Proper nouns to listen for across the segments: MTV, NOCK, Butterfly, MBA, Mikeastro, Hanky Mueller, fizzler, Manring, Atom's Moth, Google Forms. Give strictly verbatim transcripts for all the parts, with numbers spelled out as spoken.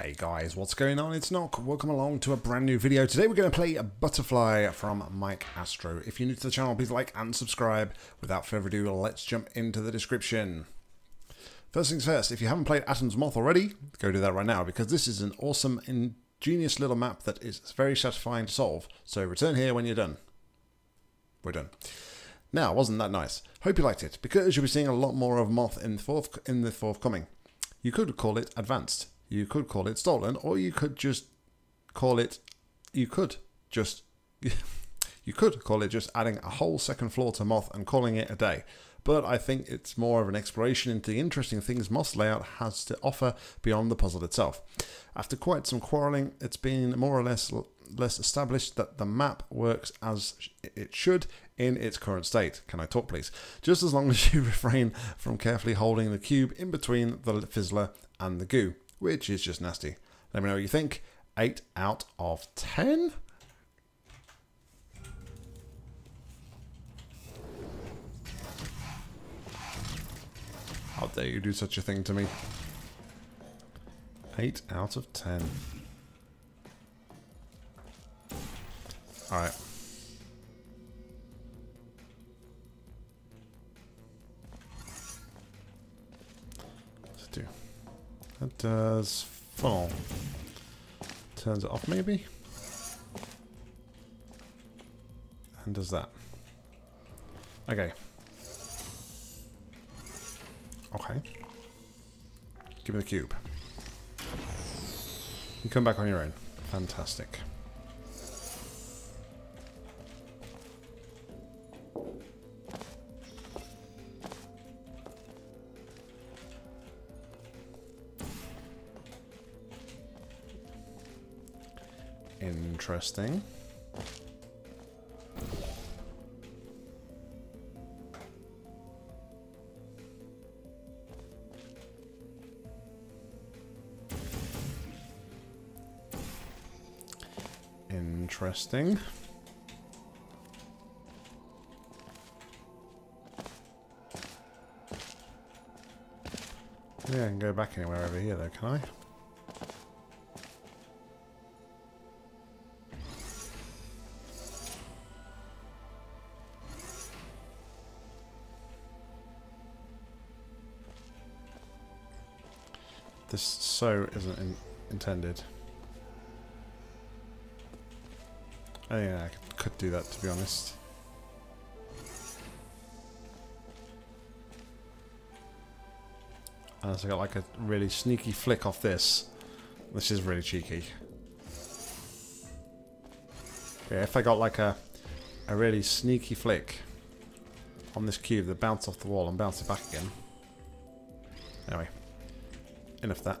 Hey guys, what's going on? It's Nock. Welcome along to a brand new video. Today we're going to play Butterfly from Mikeastro. If you're new to the channel, please like and subscribe. Without further ado, let's jump into the description. First things first, if you haven't played Atom's Moth already, go do that right now, because this is an awesome, ingenious little map that is very satisfying to solve. So return here when you're done. We're done. Now, wasn't that nice? Hope you liked it, because you'll be seeing a lot more of Moth in the, forth in the forthcoming. You could call it advanced. You could call it stolen, or you could just call it, you could just, you could call it just adding a whole second floor to Moth and calling it a day. But I think it's more of an exploration into the interesting things Moth's layout has to offer beyond the puzzle itself. After quite some quarreling, it's been more or less less established that the map works as it should in its current state. Can I talk, please? Just as long as you refrain from carefully holding the cube in between the fizzler and the goo, which is just nasty. Let me know what you think. eight out of ten? How dare you do such a thing to me? eight out of ten. Alright. What's it do? That does funnel. Turns it off, maybe? And does that. Okay. Okay. Give me the cube. You come back on your own. Fantastic. Interesting. Interesting. Yeah, I can go back anywhere over here though, can I? This so isn't in intended. Oh yeah, I could, could do that, to be honest. Unless I got like a really sneaky flick off this. This is really cheeky. Yeah, if I got like a, a really sneaky flick on this cube that bounced off the wall and bounced it back again. Anyway. Enough of that.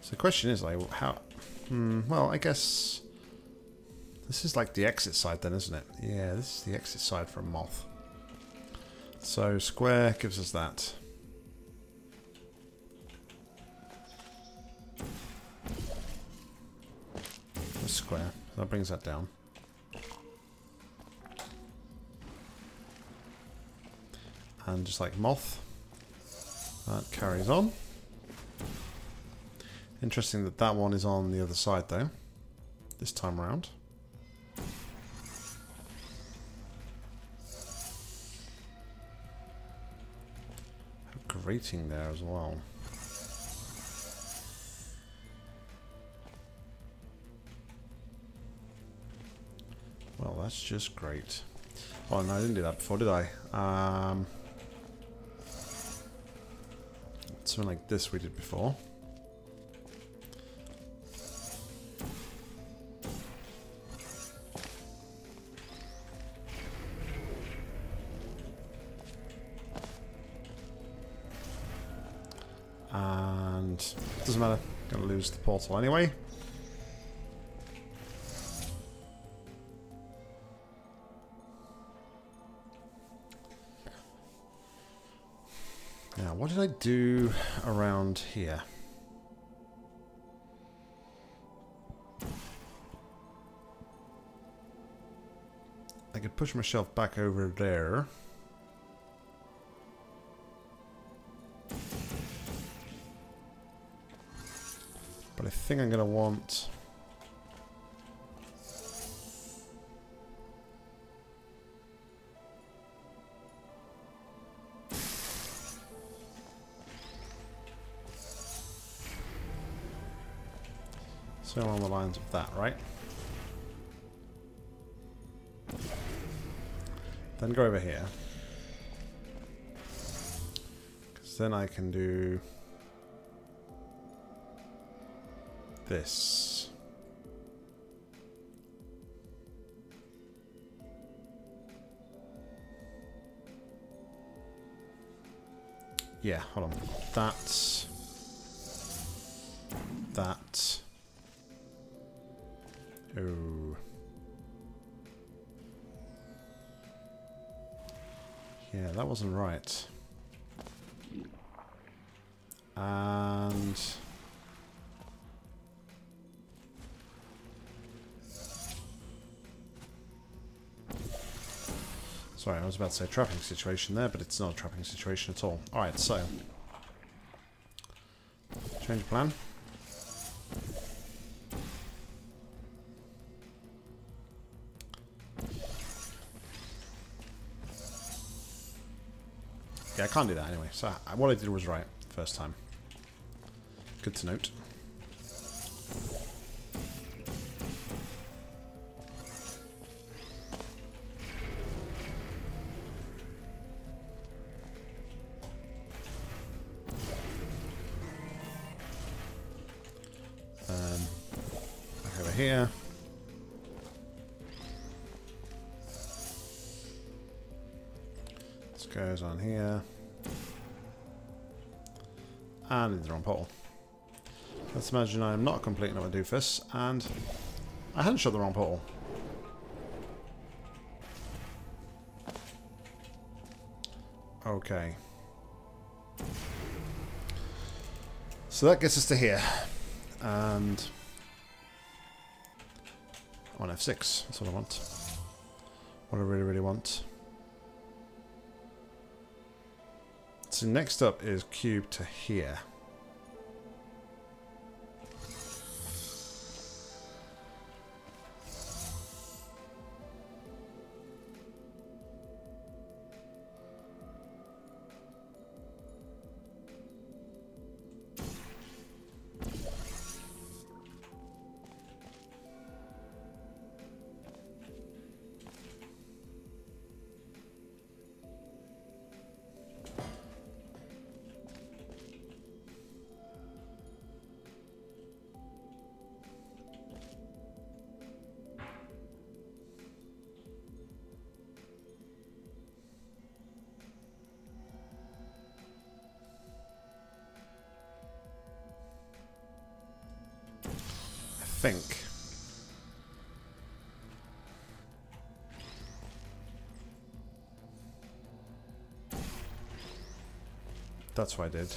So the question is, like, how... Hmm, well, I guess... This is like the exit side then, isn't it? Yeah, this is the exit side from Moth. So square gives us that. That's square. That brings that down. And just like Moth, that carries on. Interesting that that one is on the other side though, this time around. A grating there as well. Well, that's just great. Oh no, I didn't do that before, did I? Um... Something like this we did before. And it doesn't matter, gonna lose the portal anyway. Now, what did I do around here? I could push myself back over there. But I think I'm going to want... So along the lines of that, right? Then go over here. Because then I can do... this. Yeah, hold on. That. That. Oh. Yeah, that wasn't right. And... Sorry, I was about to say trapping situation there, but it's not a trapping situation at all. Alright, so... Change plan. Yeah, I can't do that anyway, so I, what I did was right first time. Good to note. Here. This goes on here. And in the wrong pole. Let's imagine I'm not completely not a doofus, and I hadn't shot the wrong pole. Okay. So that gets us to here. And... on F six, that's what I want. What I really, really want. So next up is cube to here. Think. That's what I did.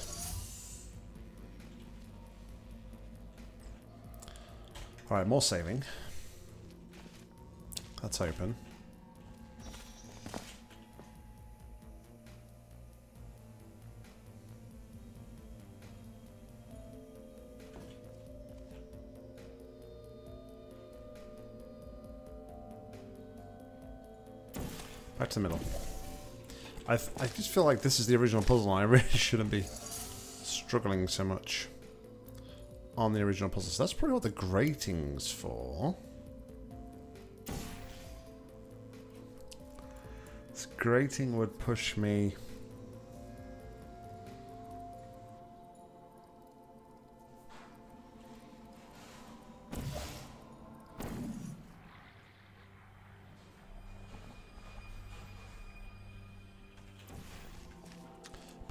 All right, more saving. That's open. Back to the middle. I, th I just feel like this is the original puzzle and I really shouldn't be struggling so much on the original puzzle. So that's probably what the grating's for. This grating would push me...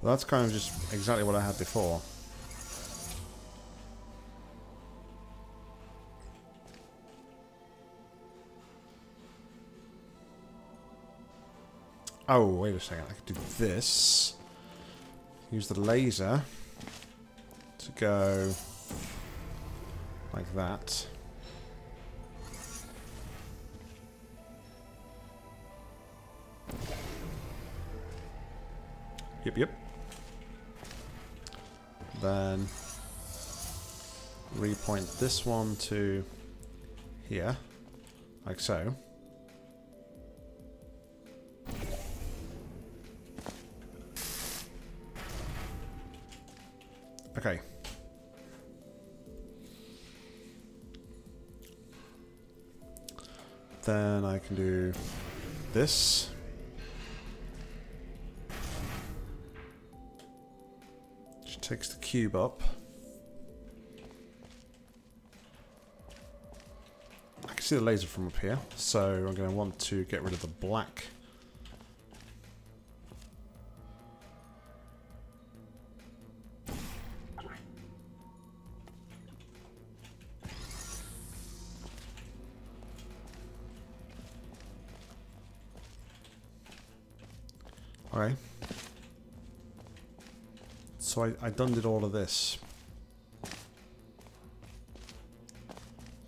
That's kind of just exactly what I had before. Oh, wait a second. I could do this. Use the laser to go like that. Yep, yep. Then repoint this one to here, like so. Okay. Then I can do this. Which takes the cube up. I can see the laser from up here, so I'm going to want to get rid of the black. Alright, so I, I done did all of this.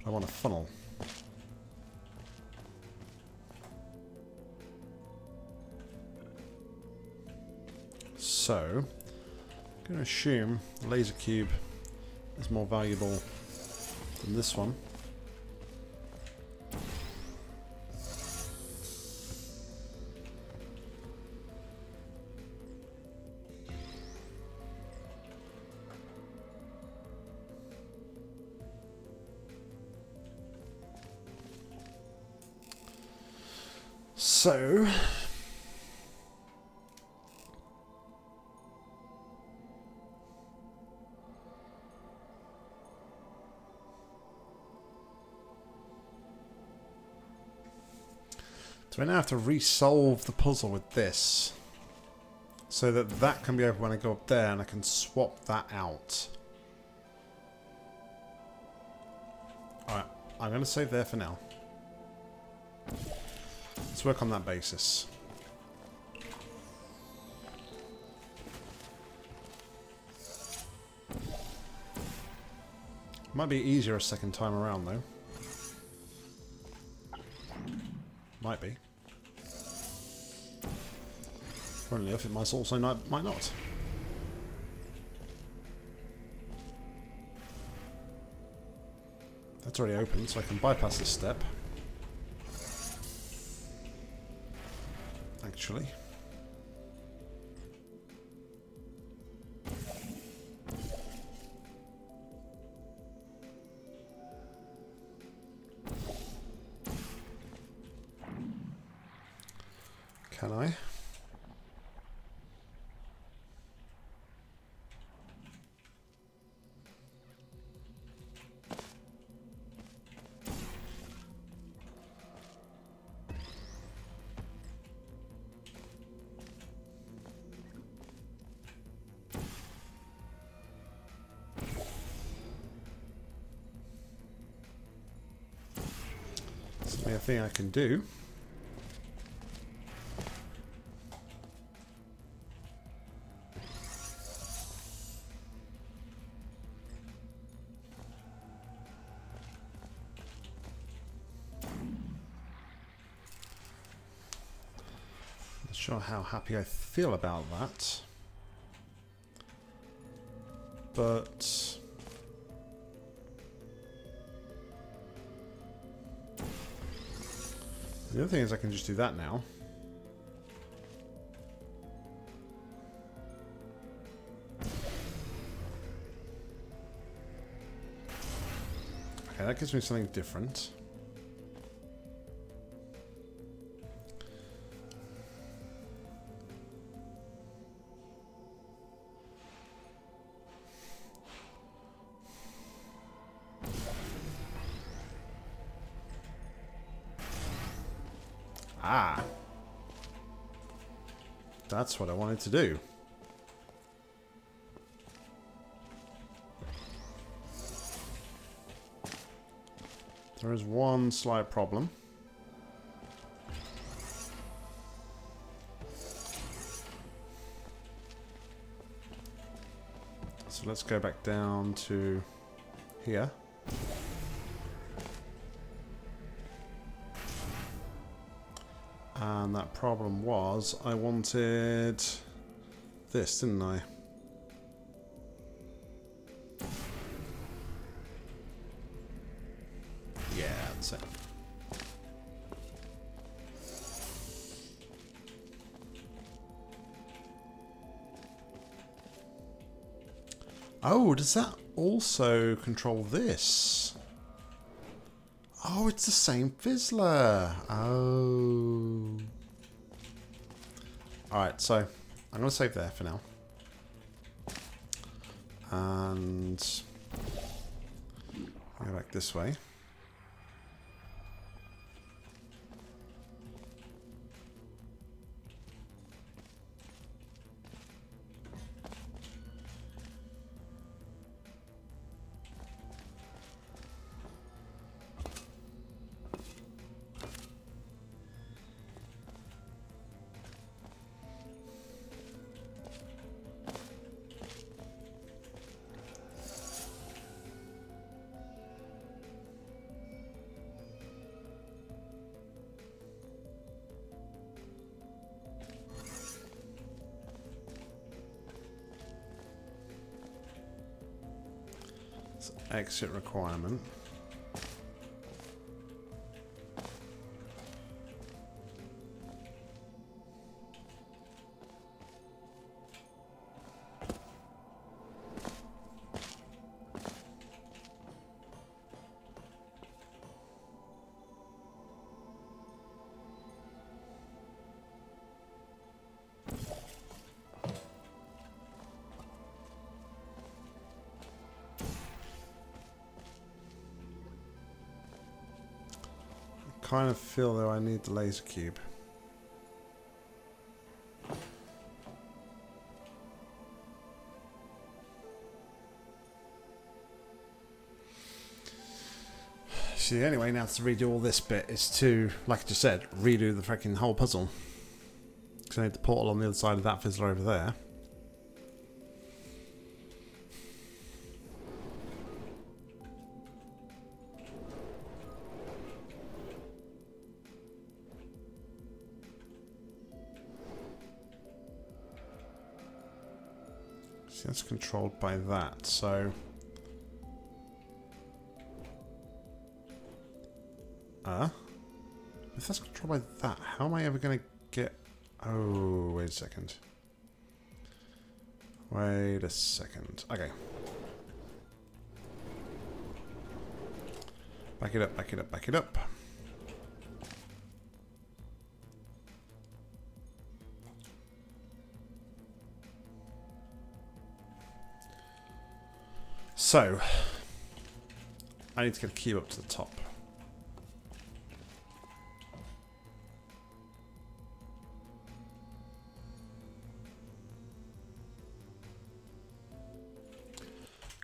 I want a funnel. So, I'm going to assume the laser cube is more valuable than this one. So, do I now have to resolve the puzzle with this, so that that can be open when I go up there, and I can swap that out? All right, I'm going to save there for now. Let's work on that basis. Might be easier a second time around, though. Might be. Funnily enough, it might also not, might not. That's already open, so I can bypass this step. Actually. Can I? A thing I can do. Not sure how happy I feel about that, but the other thing is I can just do that now. Okay, that gives me something different. Ah, that's what I wanted to do. There is one slight problem. So let's go back down to here. And that problem was, I wanted this, didn't I? same. Oh, does that also control this? Oh, it's the same fizzler. Oh. Alright, so I'm going to save there for now. And I'll go back this way. Exit requirement. Kind of feel though I need the laser cube. See, anyway, now to redo all this bit is to, like I just said, redo the freaking whole puzzle. Because I need the portal on the other side of that fizzler over there. That's controlled by that, so uh, if that's controlled by that, how am I ever going to get... Oh, wait a second. Wait a second. Okay. Back it up, back it up, back it up. So, I need to get a cube up to the top.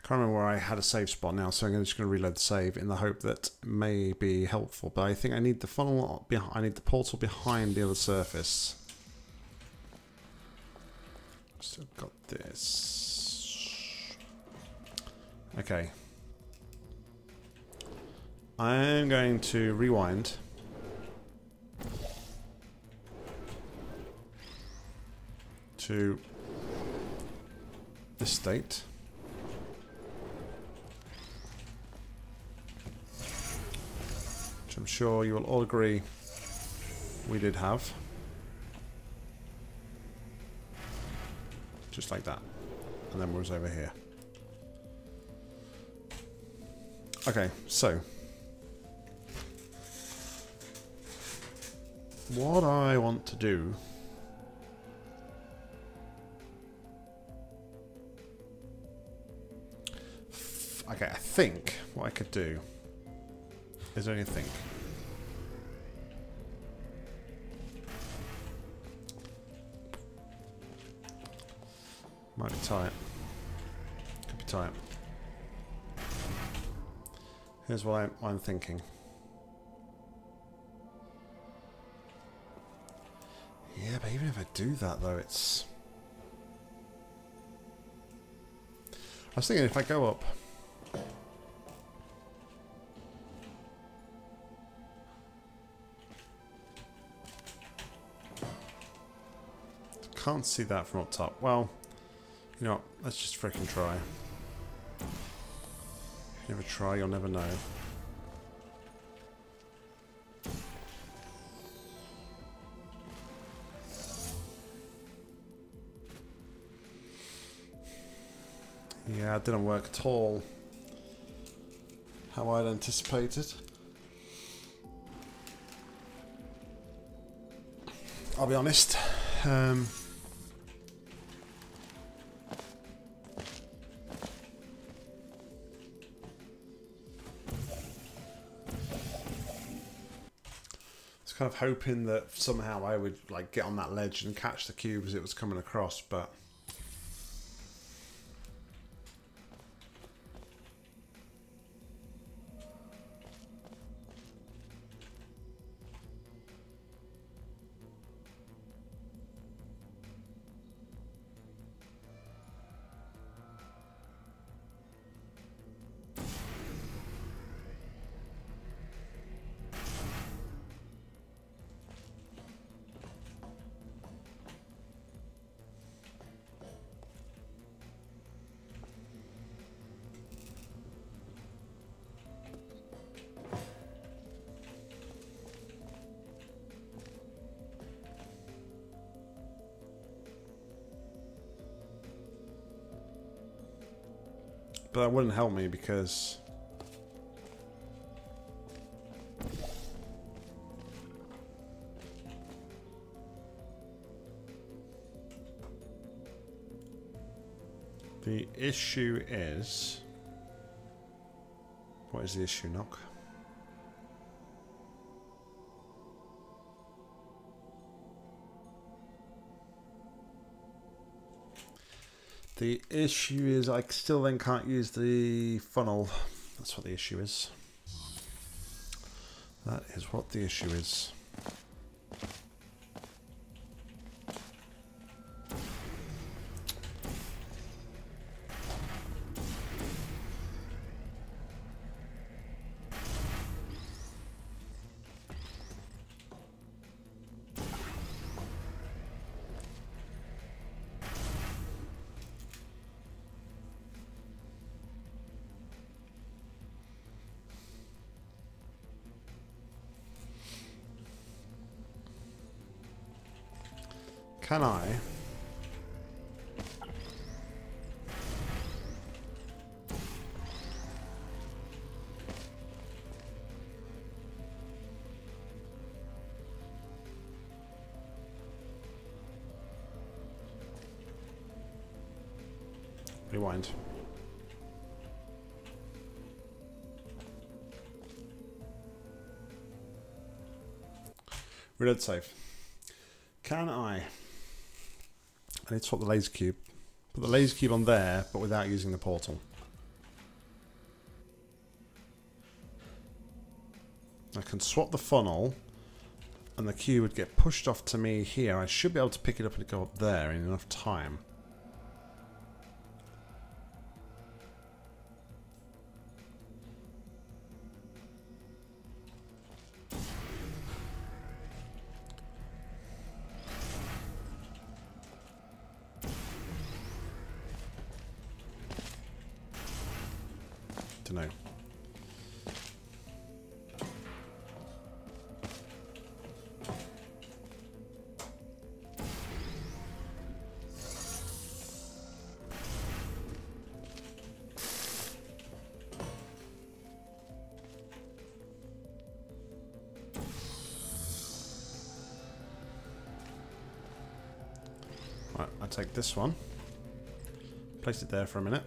Can't remember where I had a save spot now, so I'm just going to reload the save in the hope that it may be helpful. But I think I need the funnel. I need the portal behind the other surface. Still got this. Okay. I'm going to rewind. To this state. Which I'm sure you will all agree we did have. Just like that. And then we was over here. Okay, so what I want to do okay, I think what I could do is only think might be tight, could be tight. Here's what I'm, what I'm thinking. Yeah, but even if I do that, though, it's... I was thinking if I go up... Can't see that from up top. Well, you know what? Let's just freaking try. Never try, you'll never know. Yeah, it didn't work at all how I'd anticipated. I'll be honest. Um, I was kind of hoping that somehow I would like get on that ledge and catch the cube as it was coming across, but But that wouldn't help me because the issue is, what is the issue, Nock? The issue is I still then can't use the funnel. That's what the issue is. That is what the issue is. Can I? Rewind. Reload save. Can I? I need to swap the laser cube. Put the laser cube on there, but without using the portal. I can swap the funnel, and the cube would get pushed off to me here. I should be able to pick it up and go up there in enough time. No. Right, I take this one. Place it there for a minute.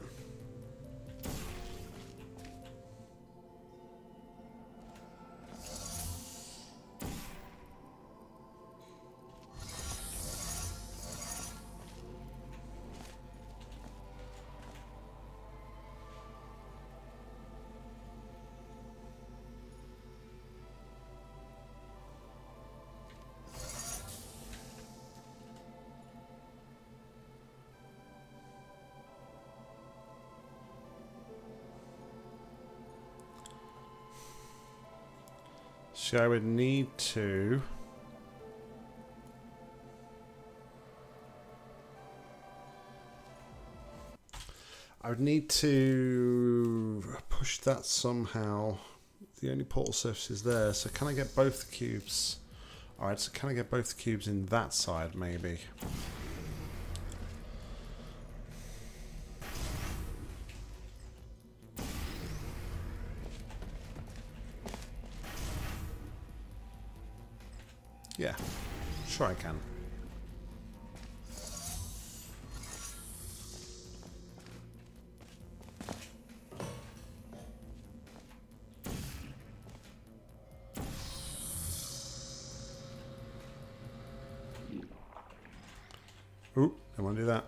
So I would need to I would need to push that somehow. The only portal surface is there, so can I get both the cubes? Alright, so can I get both the cubes in that side maybe? Yeah. Sure I can. Ooh, I want to do that.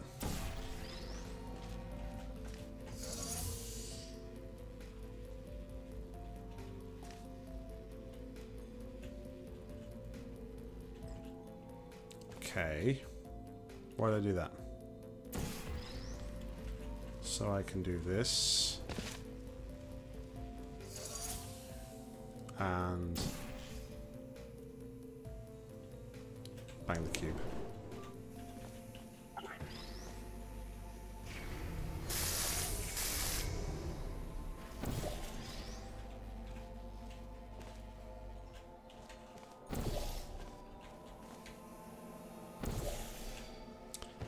Okay. Why did I do that? So I can do this. And bang the cube.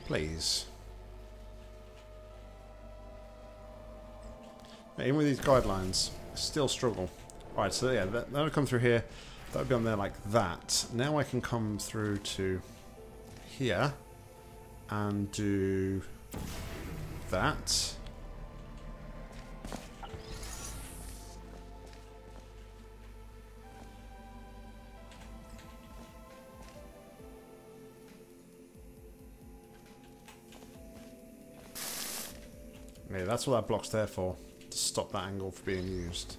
Please. Now, even with these guidelines, I still struggle. Alright, so yeah, that, that'll come through here. That'll be on there like that. Now I can come through to here and do that. Yeah, that's what that block's there for, to stop that angle from being used.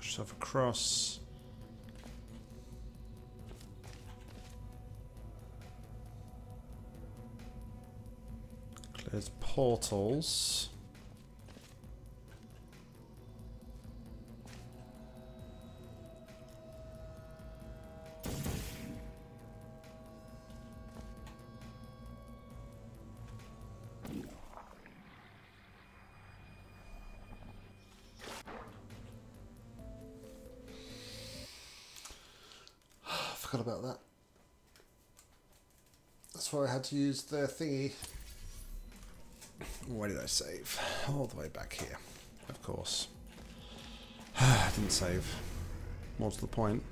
Stuff across. Clears portals. Forgot about that. That's why I had to use the thingy. Where did I save? All the way back here, of course. I didn't save. More to the point.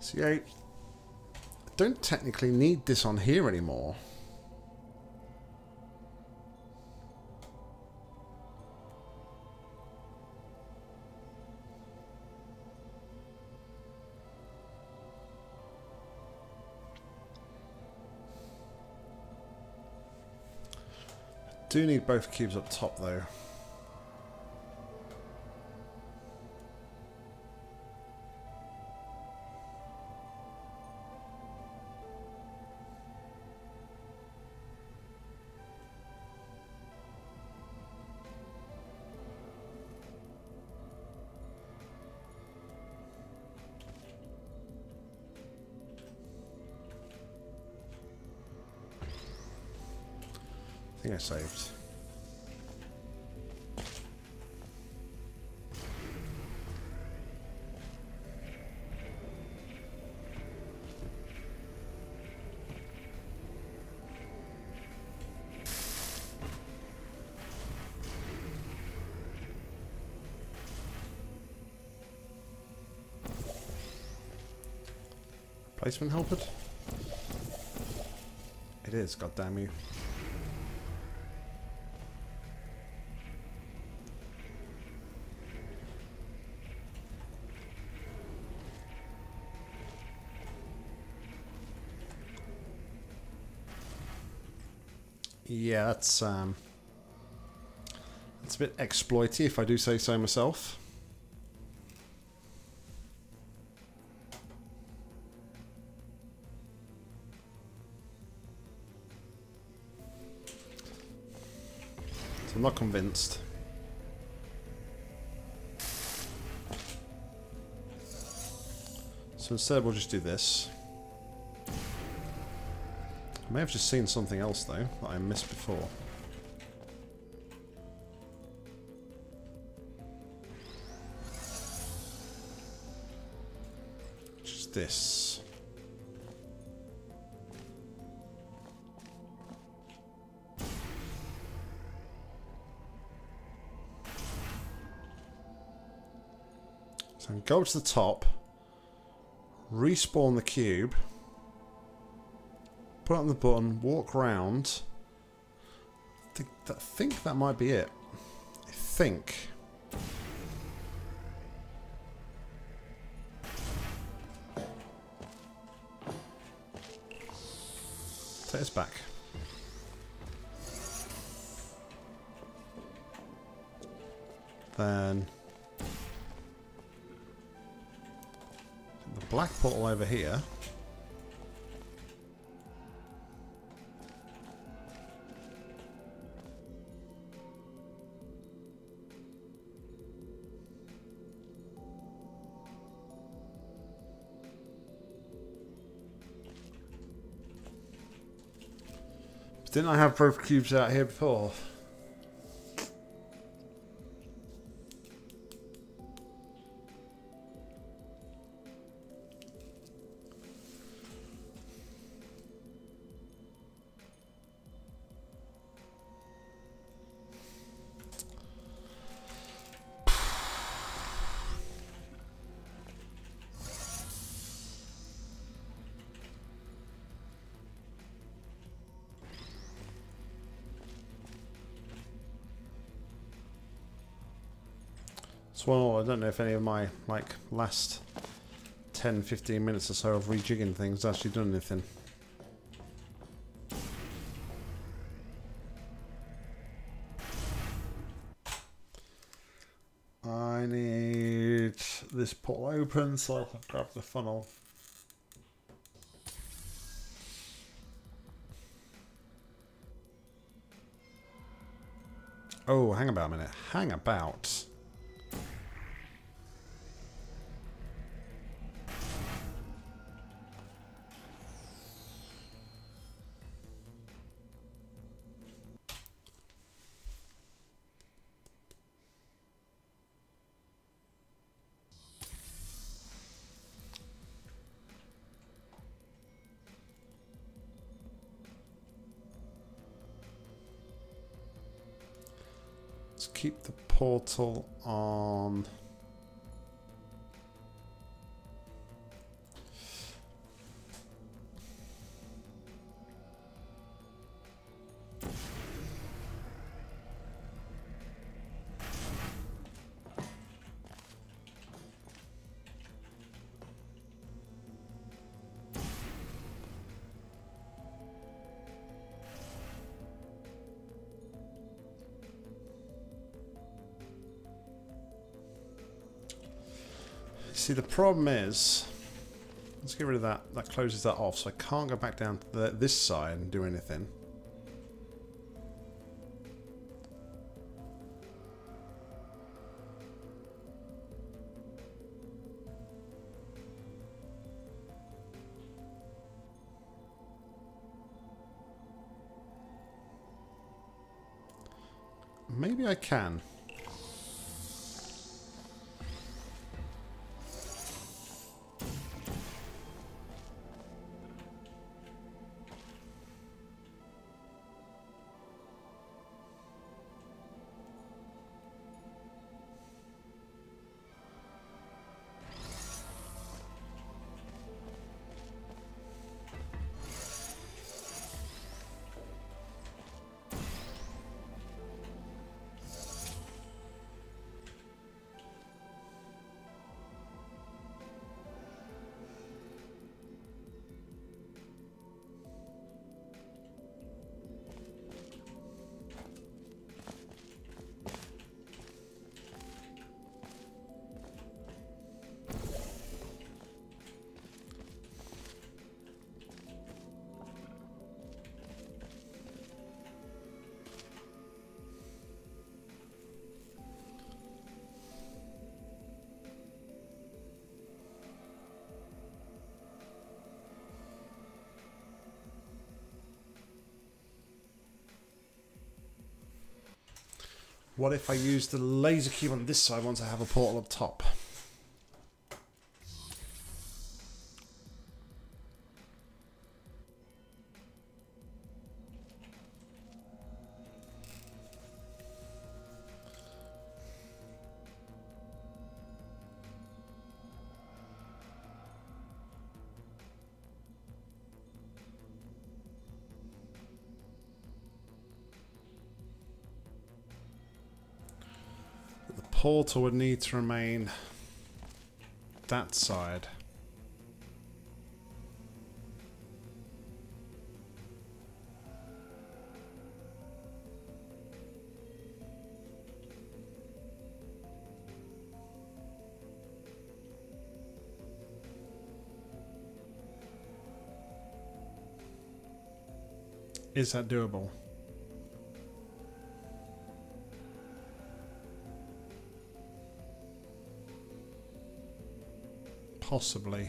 So yeah, I don't technically need this on here anymore. I do need both cubes up top though. I think I saved. Placement helpered? It is, god damn you. Yeah, that's um that's a bit exploity if I do say so myself. So I'm not convinced. So instead we'll just do this. I may have just seen something else though that I missed before. Just this. So I can go to the top, respawn the cube. Put it on the button, walk round. I think, that, I think that might be it. I think. Take us back. Then the black portal over here. Didn't I have both cubes out here before? Well, I don't know if any of my like last ten fifteen minutes or so of rejigging things actually done anything. I need this portal open so I can grab the funnel. Oh, hang about a minute. Hang about. Keep the portal on. See, the problem is, let's get rid of that. That closes that off, so I can't go back down to the, this side and do anything. Maybe I can. What if I use the laser cube on this side once I have a portal up top? Portal would need to remain that side. Is that doable? Possibly.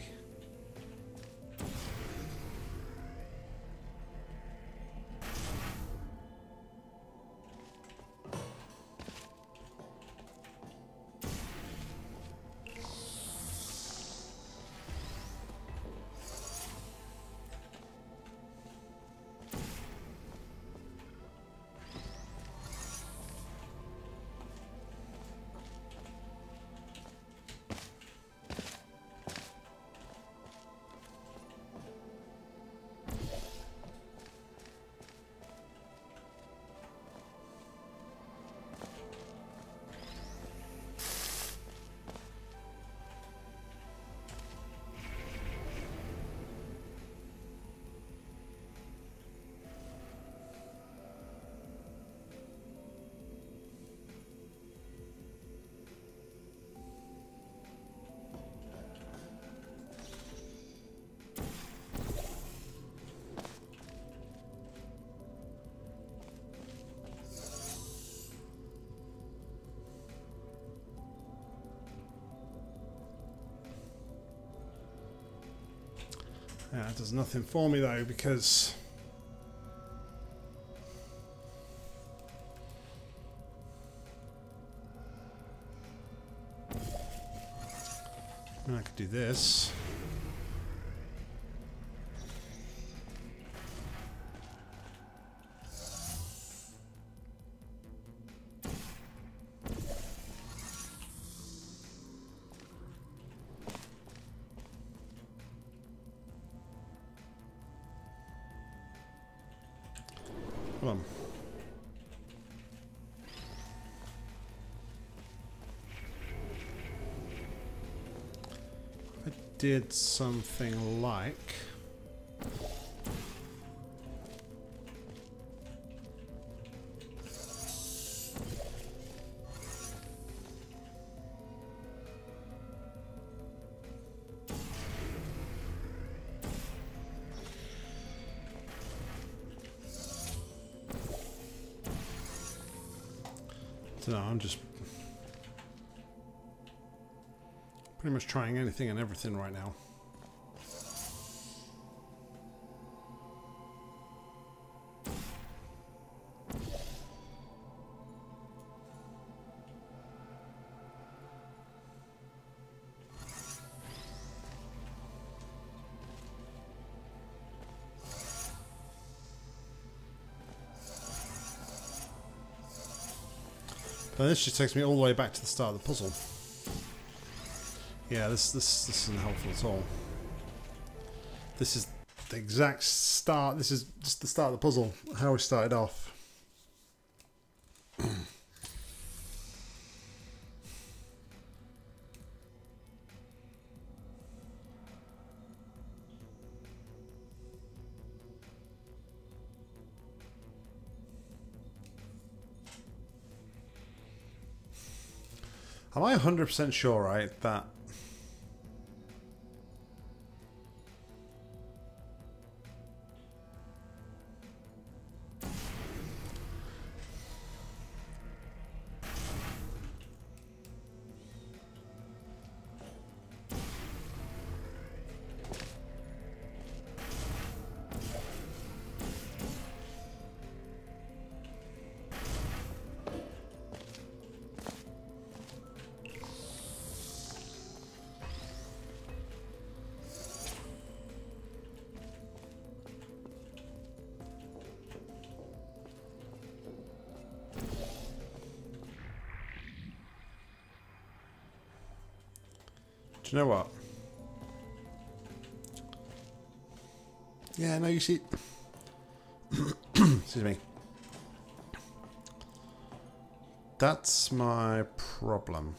Yeah, that does nothing for me though, because I mean, I could do this. Come on. I did something like... No, I'm just pretty much trying anything and everything right now. Now this just takes me all the way back to the start of the puzzle. Yeah, this this this isn't helpful at all. This is the exact start. This is just the start of the puzzle. How we started off. Am I one hundred percent sure, right, that... you know what? Yeah, no, you see... Excuse me. That's my problem.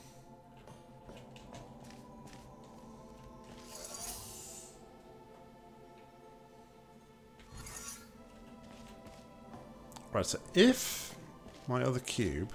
Right, so if my other cube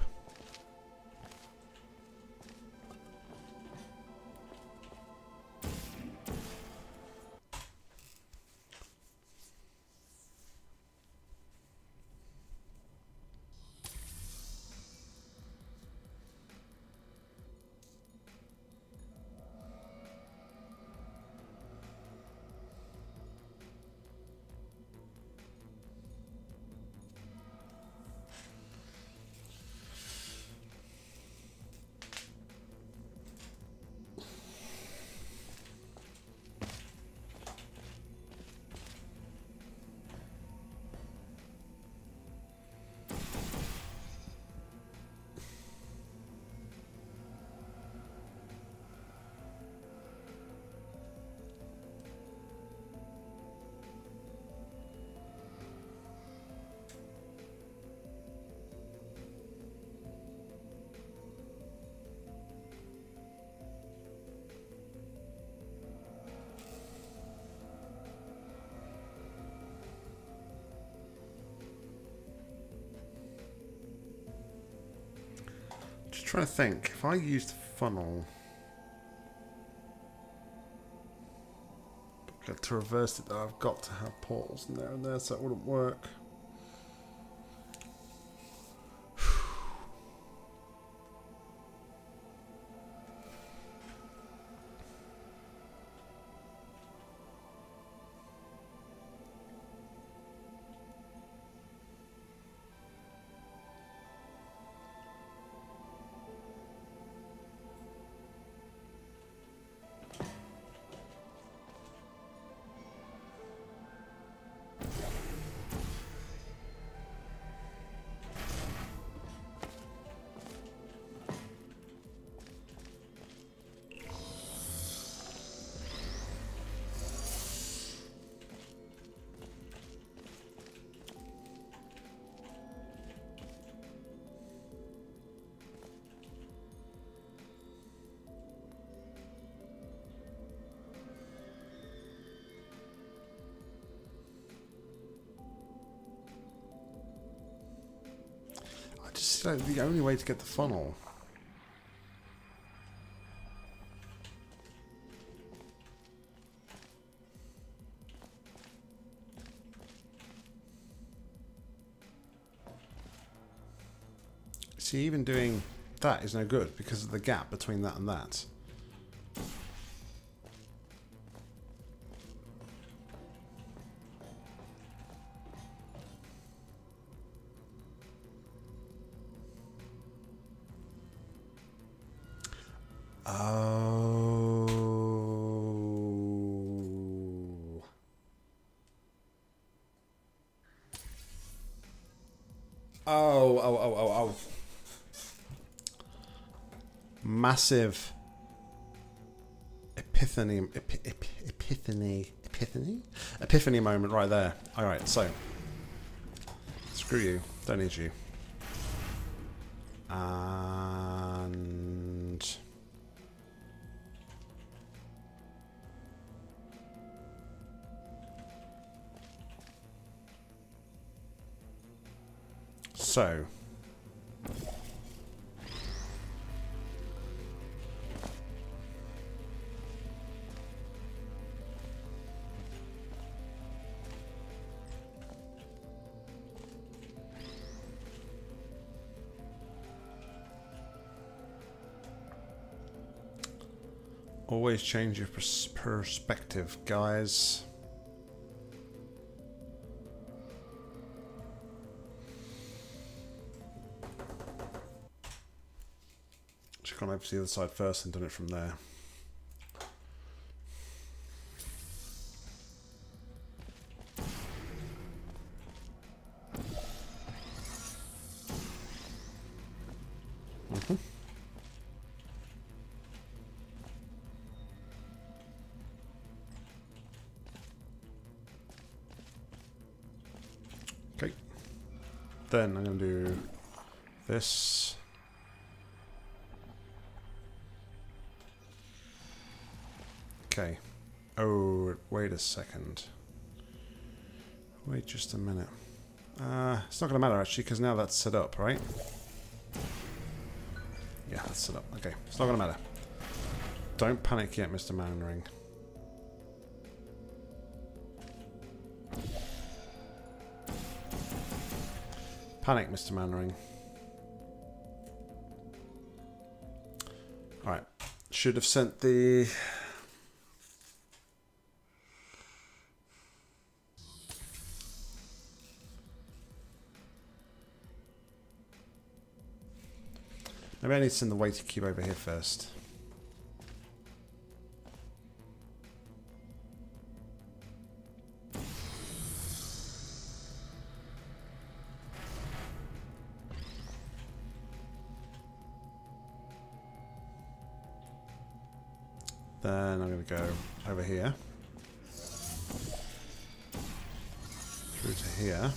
trying to think, if I used funnel to reverse it, though, I've got to have portals in there and there, so it wouldn't work. It's like the only way to get the funnel. See, even doing that is no good because of the gap between that and that. Oh, oh, oh, oh, oh. Massive epiphany, epi epi epiphany, epiphany? Epiphany moment right there. Alright, so. Screw you. Don't need you. And... So, always change your pers- perspective, guys. Gone over to the other side first and done it from there. Mm-hmm. Then I'm going to do this. Okay. Oh, wait a second. Wait just a minute. Uh, it's not going to matter, actually, because now that's set up, right? Yeah, that's set up. Okay, it's not going to matter. Don't panic yet, Mister Manring. Panic, Mister Manring. Alright. Should have sent the... Maybe I need to send the weighted cube over here first. Then I'm going to go over here. Through to here.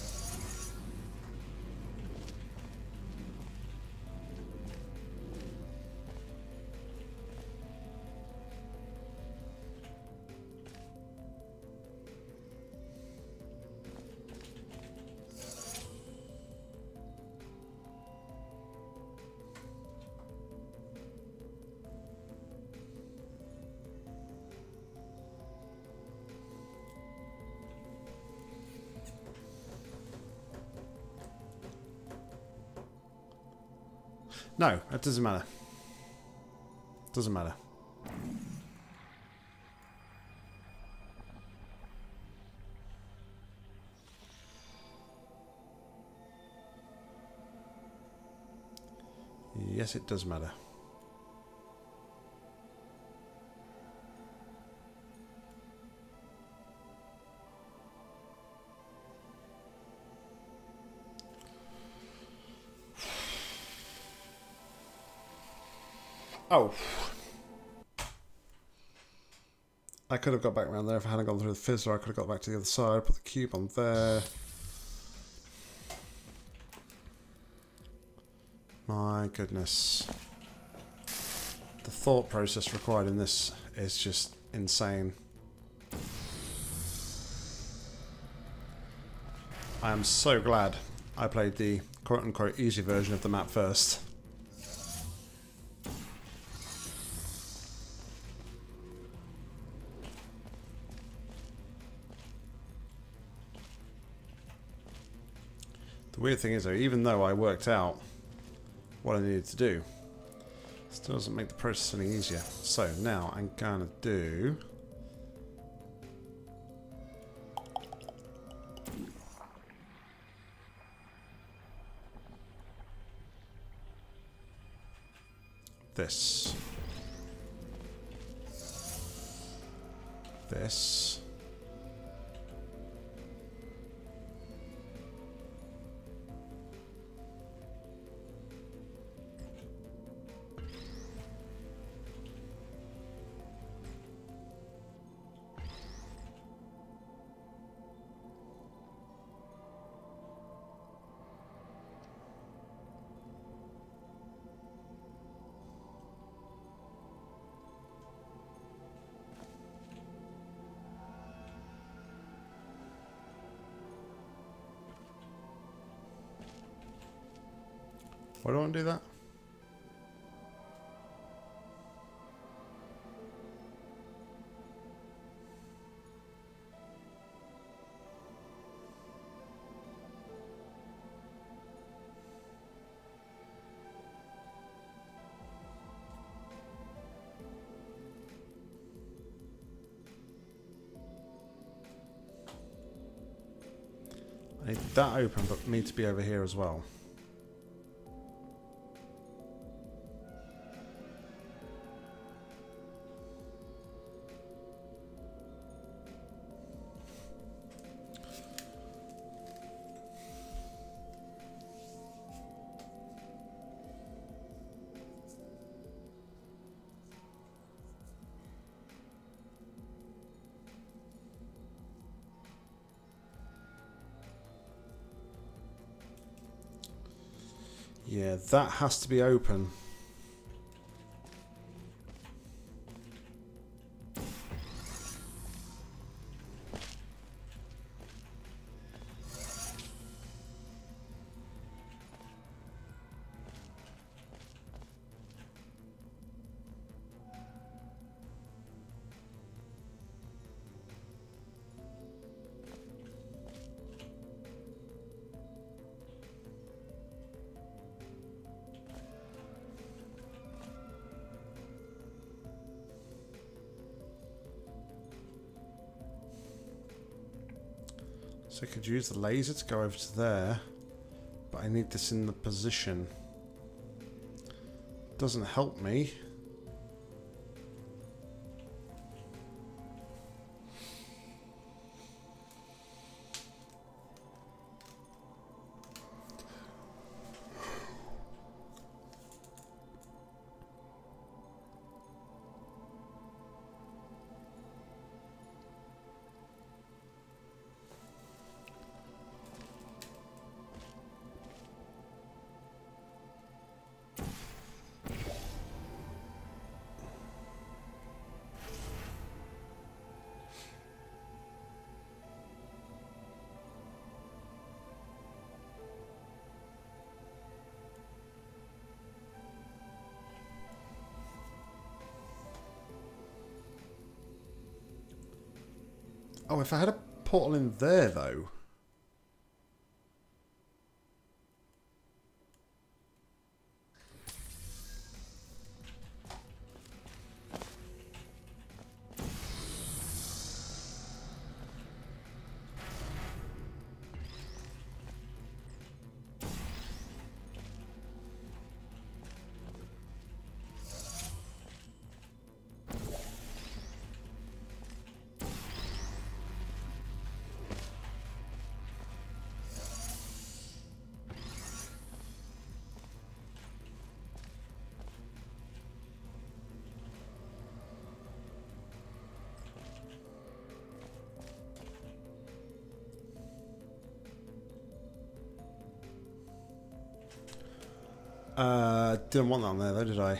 No, it doesn't matter. Doesn't matter. Yes, it does matter. Oh. I could have got back around there if I hadn't gone through the fizzler. I could have got back to the other side, put the cube on there. My goodness. The thought process required in this is just insane. I am so glad I played the quote-unquote easy version of the map first. Weird thing is though, even though I worked out what I needed to do, it still doesn't make the process any easier. So now I'm gonna do... this. This. Why do I want to do that? I need that open, but need to be over here as well. Yeah, that has to be open. So I could use the laser to go over to there, but I need this in the position. Doesn't help me. Oh, if I had a portal in there, though. Uh, didn't want that on there though, did I?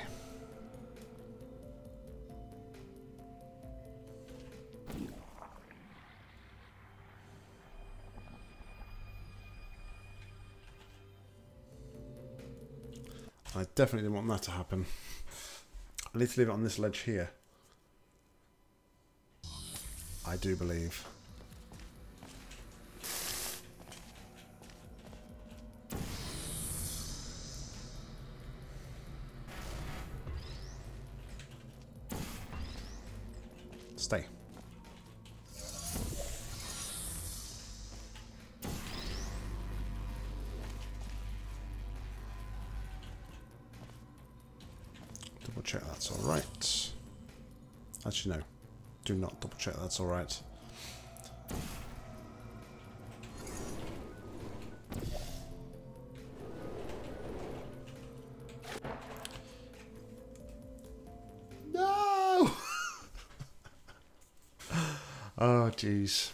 I definitely didn't want that to happen. I need to leave it on this ledge here, I do believe. Stay. Double check that's all right. Actually, no. Do not double check that's all right. Oh, jeez.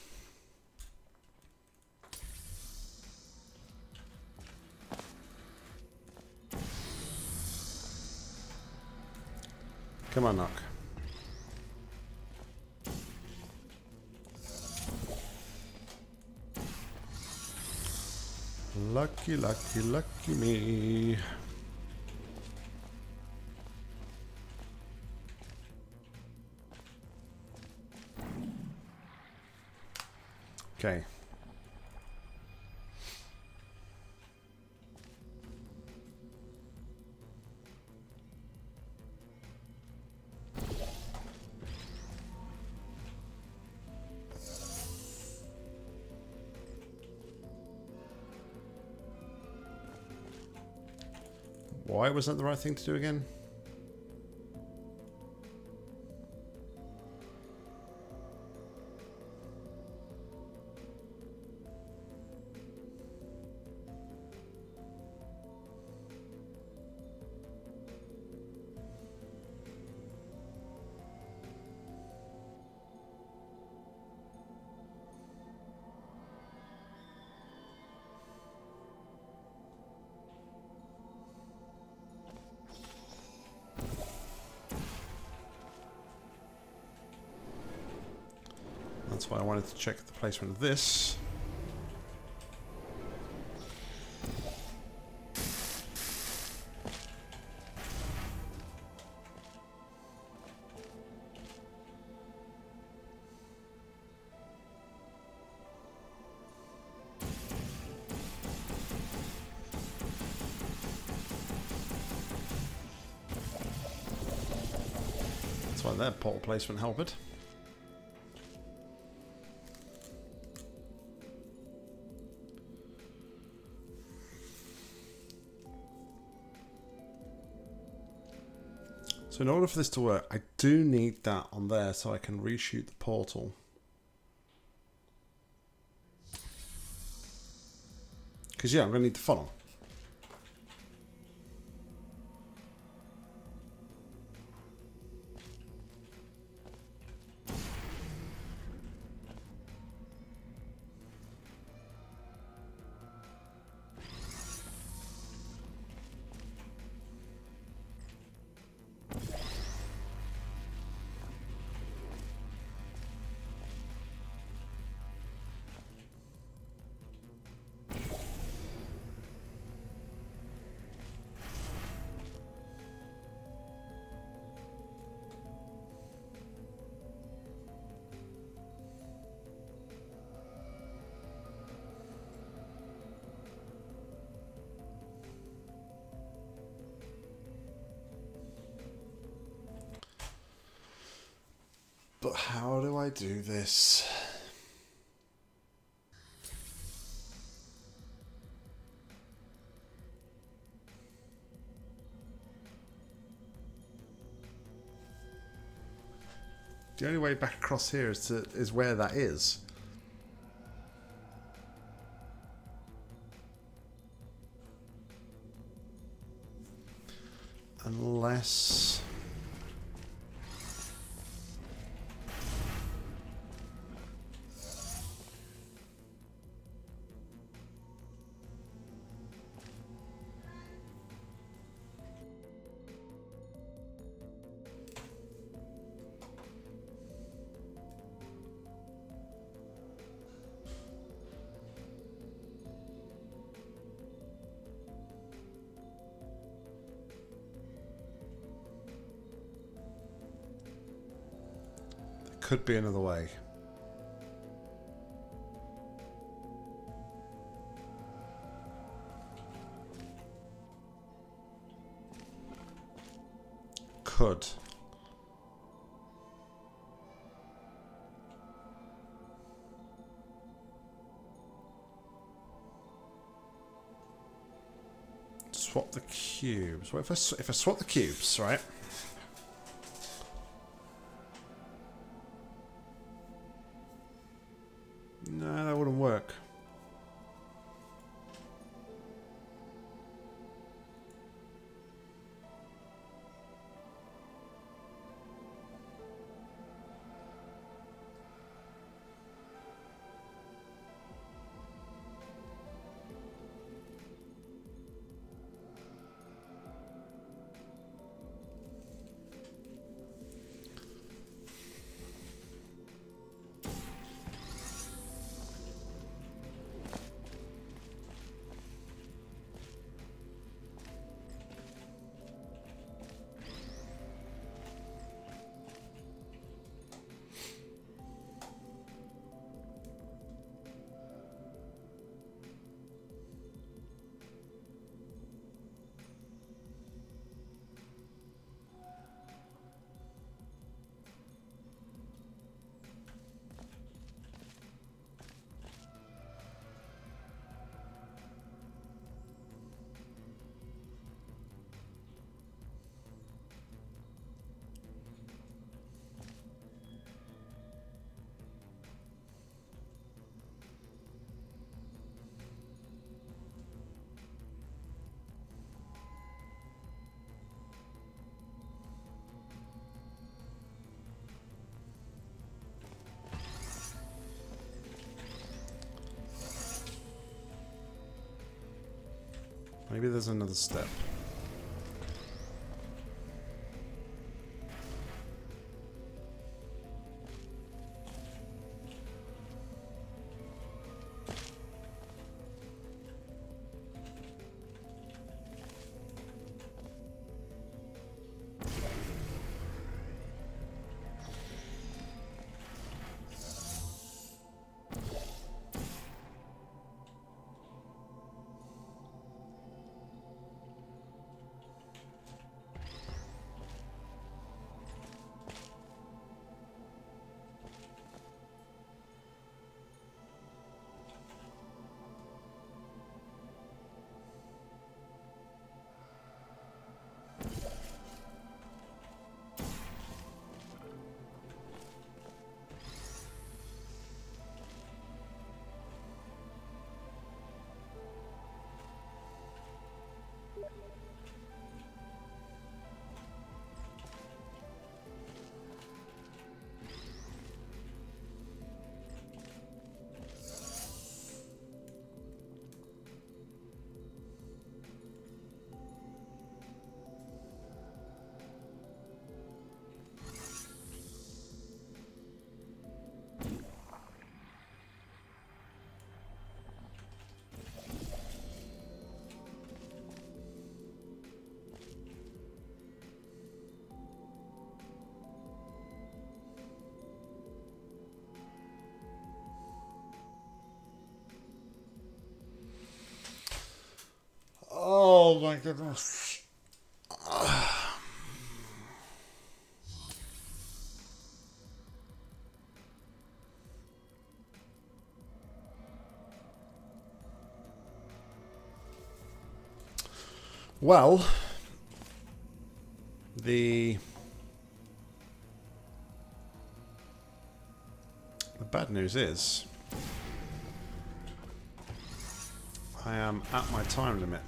Come on, Knock. Lucky, lucky, lucky me. Okay. Why was that the right thing to do again? That's why I wanted to check the placement of this. That's why that pole placement helped it. So in order for this to work, I do need that on there so I can reshoot the portal. Because yeah, I'm going to need the funnel. But how do I do this? The only way back across here is to is where that is. Unless could be another way. Could. Swap the cubes. What if I, if I swap the cubes, right? No, that wouldn't work. Maybe there's another step. goodness. Well, the the bad news is I am at my time limit.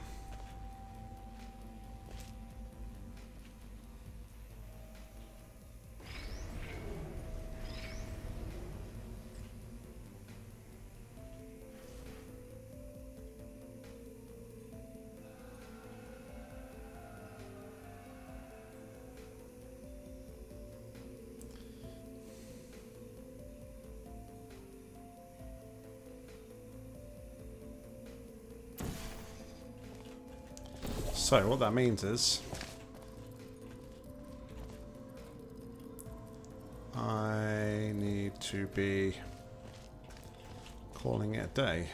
So what that means is I need to be calling it a day.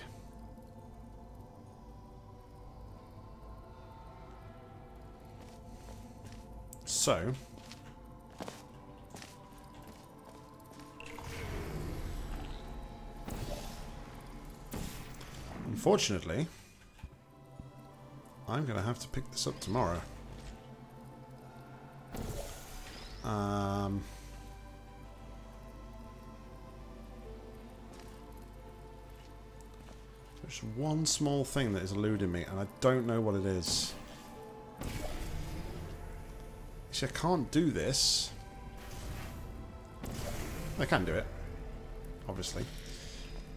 So unfortunately I'm going to have to pick this up tomorrow. Um, there's one small thing that is eluding me, and I don't know what it is. See, I can't do this. I can do it, obviously.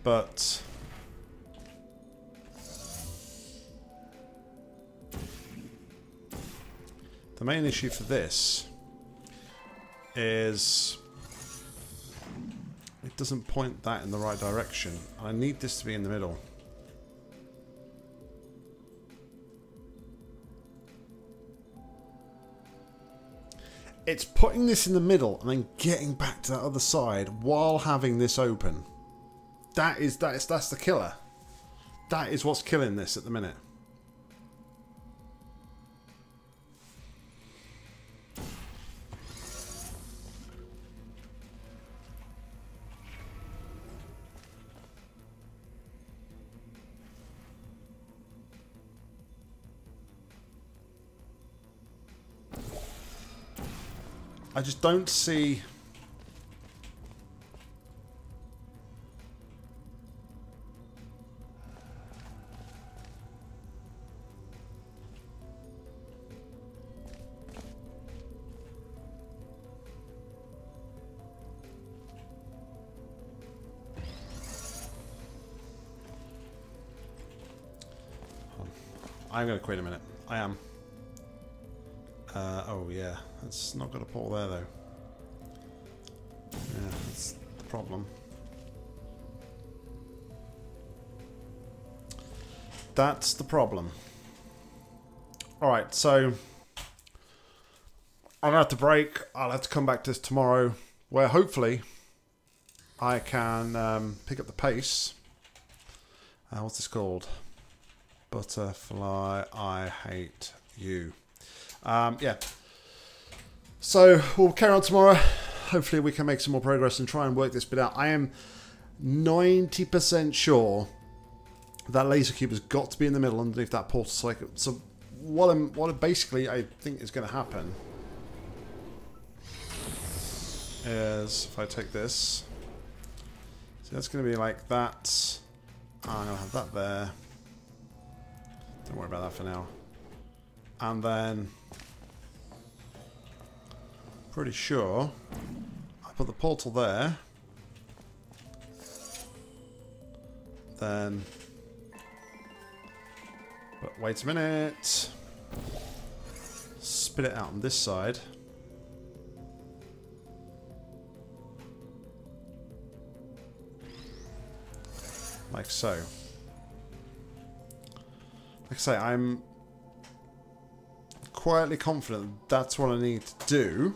But the main issue for this is it doesn't point that in the right direction. I need this to be in the middle. It's putting this in the middle and then getting back to that other side while having this open. That is, that is, that's the killer. That is what's killing this at the minute. I just don't see I'm going to quit a minute. I am. Uh, oh yeah, that's not got a pull there though. Yeah, that's the problem. That's the problem. Alright, so I'm going to have to break. I'll have to come back to this tomorrow, where hopefully I can um, pick up the pace. Uh, what's this called? Butterfly, I hate you. Um, yeah, so we'll carry on tomorrow. Hopefully we can make some more progress and try and work this bit out. I am ninety percent sure that laser cube has got to be in the middle underneath that portal. So, I could, so what I'm, what basically I think is going to happen is if I take this, so that's going to be like that. I'm going to have that there. Don't worry about that for now. And then, pretty sure I put the portal there. Then, but wait a minute. Spit it out on this side. Like so. Like I say, I'm quietly confident that's what I need to do.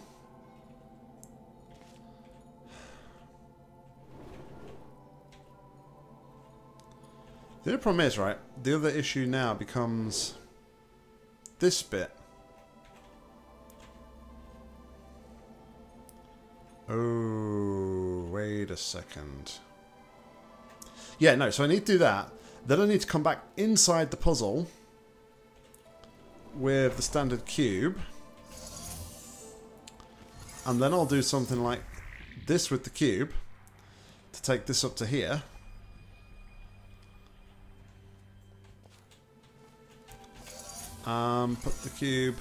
The other problem is, right, the other issue now becomes this bit. Oh, wait a second. Yeah, no, so I need to do that. Then I need to come back inside the puzzle with the standard cube. And then I'll do something like this with the cube to take this up to here. Um, put the cube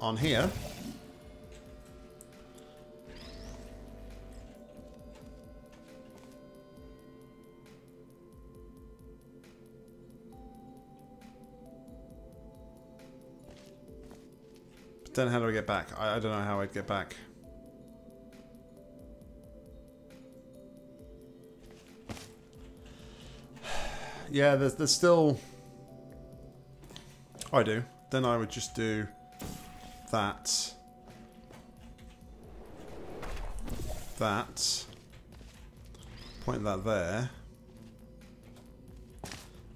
on here. But then how do I get back? I, I don't know how I'd get back. Yeah, there's, there's still... I do. Then I would just do that. That. Point that there.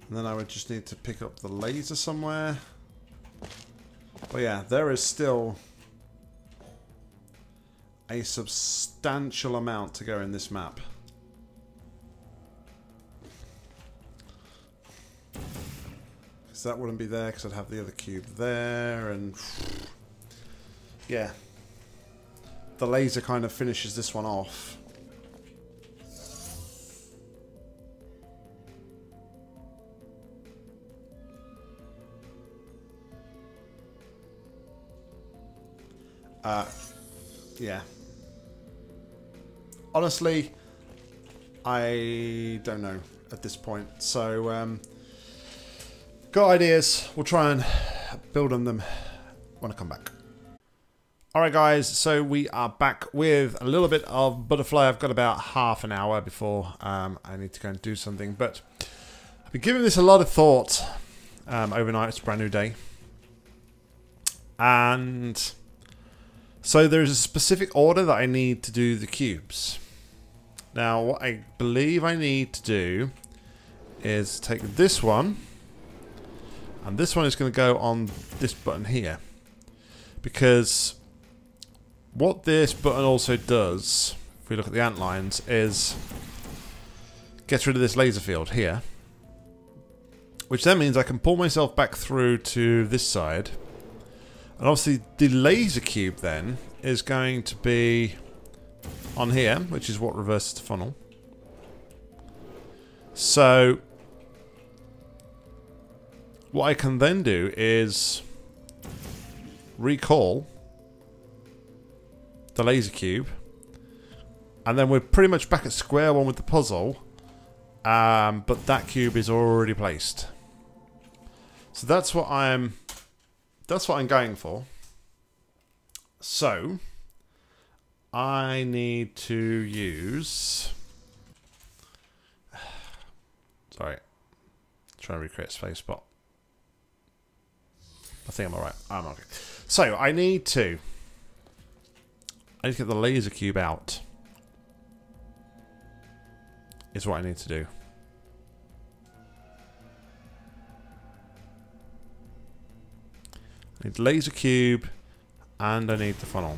And then I would just need to pick up the laser somewhere. But yeah, there is still a substantial amount to go in this map. That wouldn't be there because I'd have the other cube there, and yeah, the laser kind of finishes this one off. Uh, yeah. Honestly, I don't know at this point. So, um, got ideas, we'll try and build on them when I come back. Alright guys, so we are back with a little bit of Butterfly. I've got about half an hour before um, I need to go and do something, but I've been giving this a lot of thought um, overnight. It's a brand new day. And so there is a specific order that I need to do the cubes. Now what I believe I need to do is take this one. And this one is going to go on this button here. Because what this button also does, if we look at the ant lines, is gets rid of this laser field here. Which then means I can pull myself back through to this side. And obviously the laser cube then is going to be on here, which is what reverses the funnel. So... what I can then do is recall the laser cube, and then we're pretty much back at square one with the puzzle, um, but that cube is already placed. So that's what I'm that's what I'm going for. So I need to use sorry, try and recreate space spot. I think I'm alright. I'm okay. So, I need to... I need to get the laser cube out. Is what I need to do. I need the laser cube, and I need the funnel.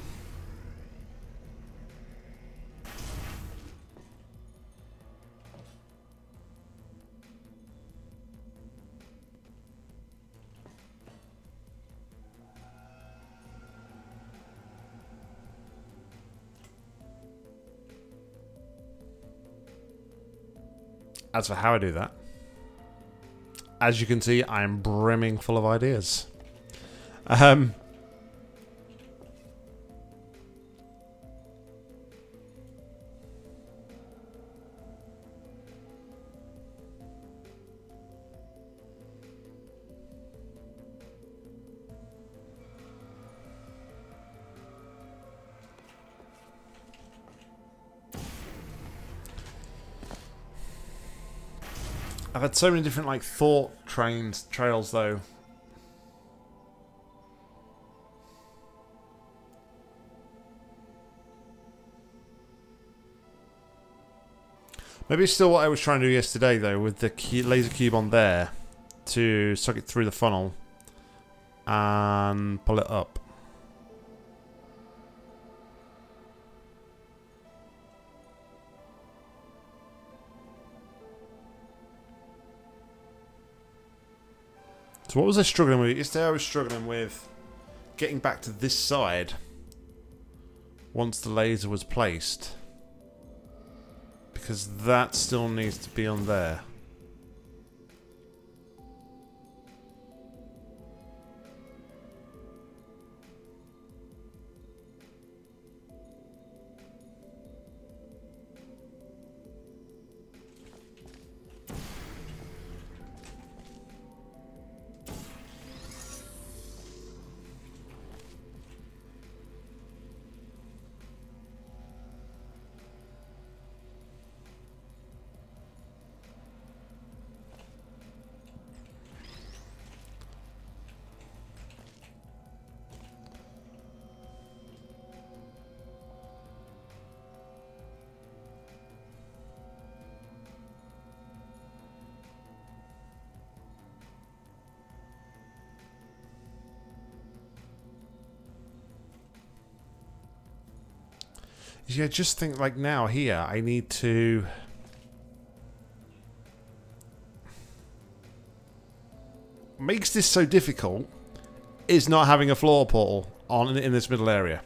As for how I do that, as you can see, I am brimming full of ideas. Um, I've had so many different like thought trains trails though. Maybe it's still what I was trying to do yesterday though, with the laser cube on there to suck it through the funnel, and pull it up. So what was I struggling with? Yesterday I was struggling with getting back to this side once the laser was placed, because that still needs to be on there. Yeah, just think like now here, I need to... What makes this so difficult is not having a floor portal on in this middle area.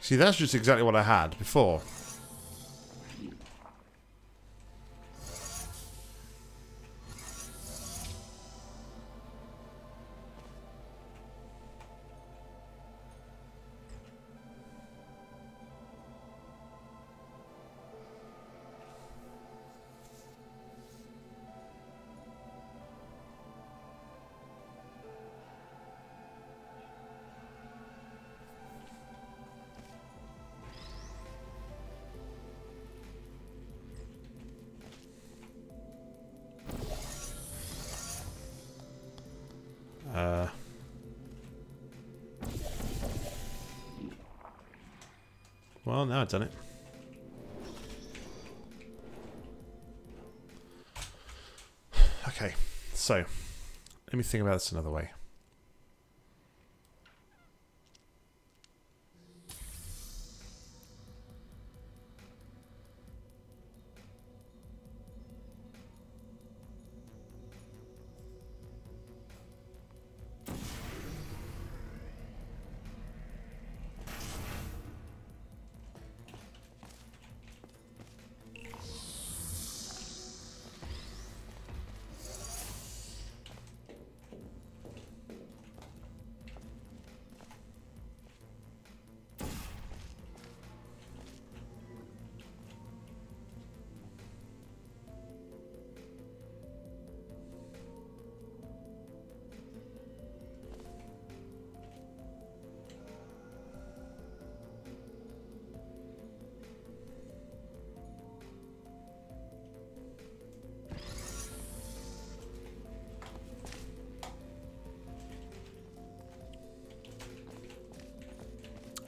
See, that's just exactly what I had before. Well, now I've done it. Okay, so let me think about this another way.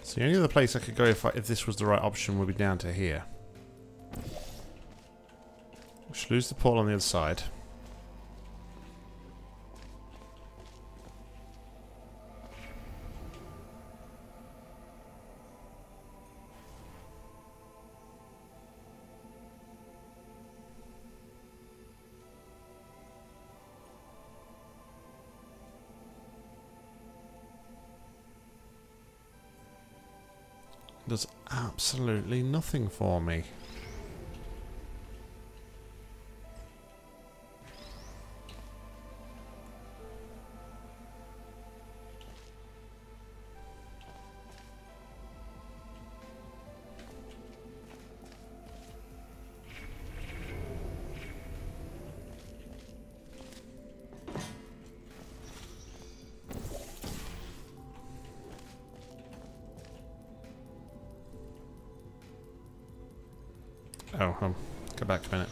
So the only other place I could go if, I, if this was the right option would be down to here. We should lose the portal on the other side. Does absolutely nothing for me. Oh, I'll go back a minute.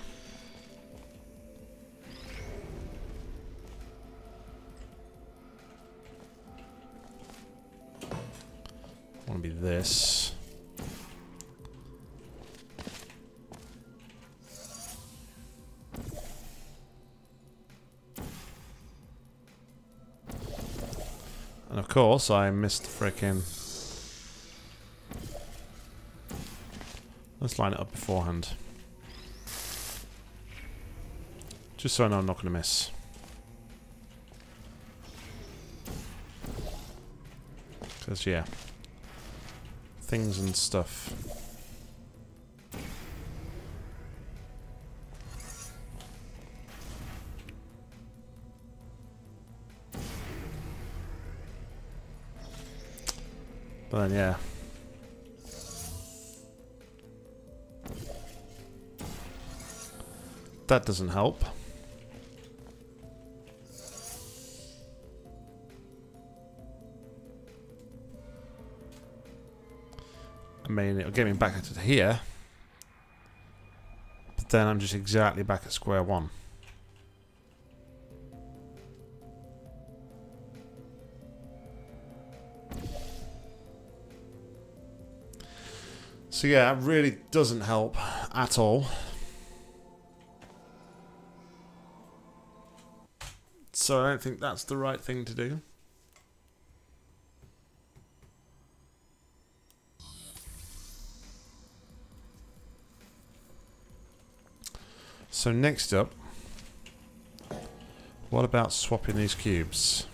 I want to be this. And of course, I missed the frickin'. Let's line it up beforehand. Just so I know I'm not going to miss. Because, yeah. Things and stuff. But then, yeah. That doesn't help. I mean, it'll get me back to here. But then I'm just exactly back at square one. So yeah, it really doesn't help at all. So I don't think that's the right thing to do. So next up, what about swapping these cubes?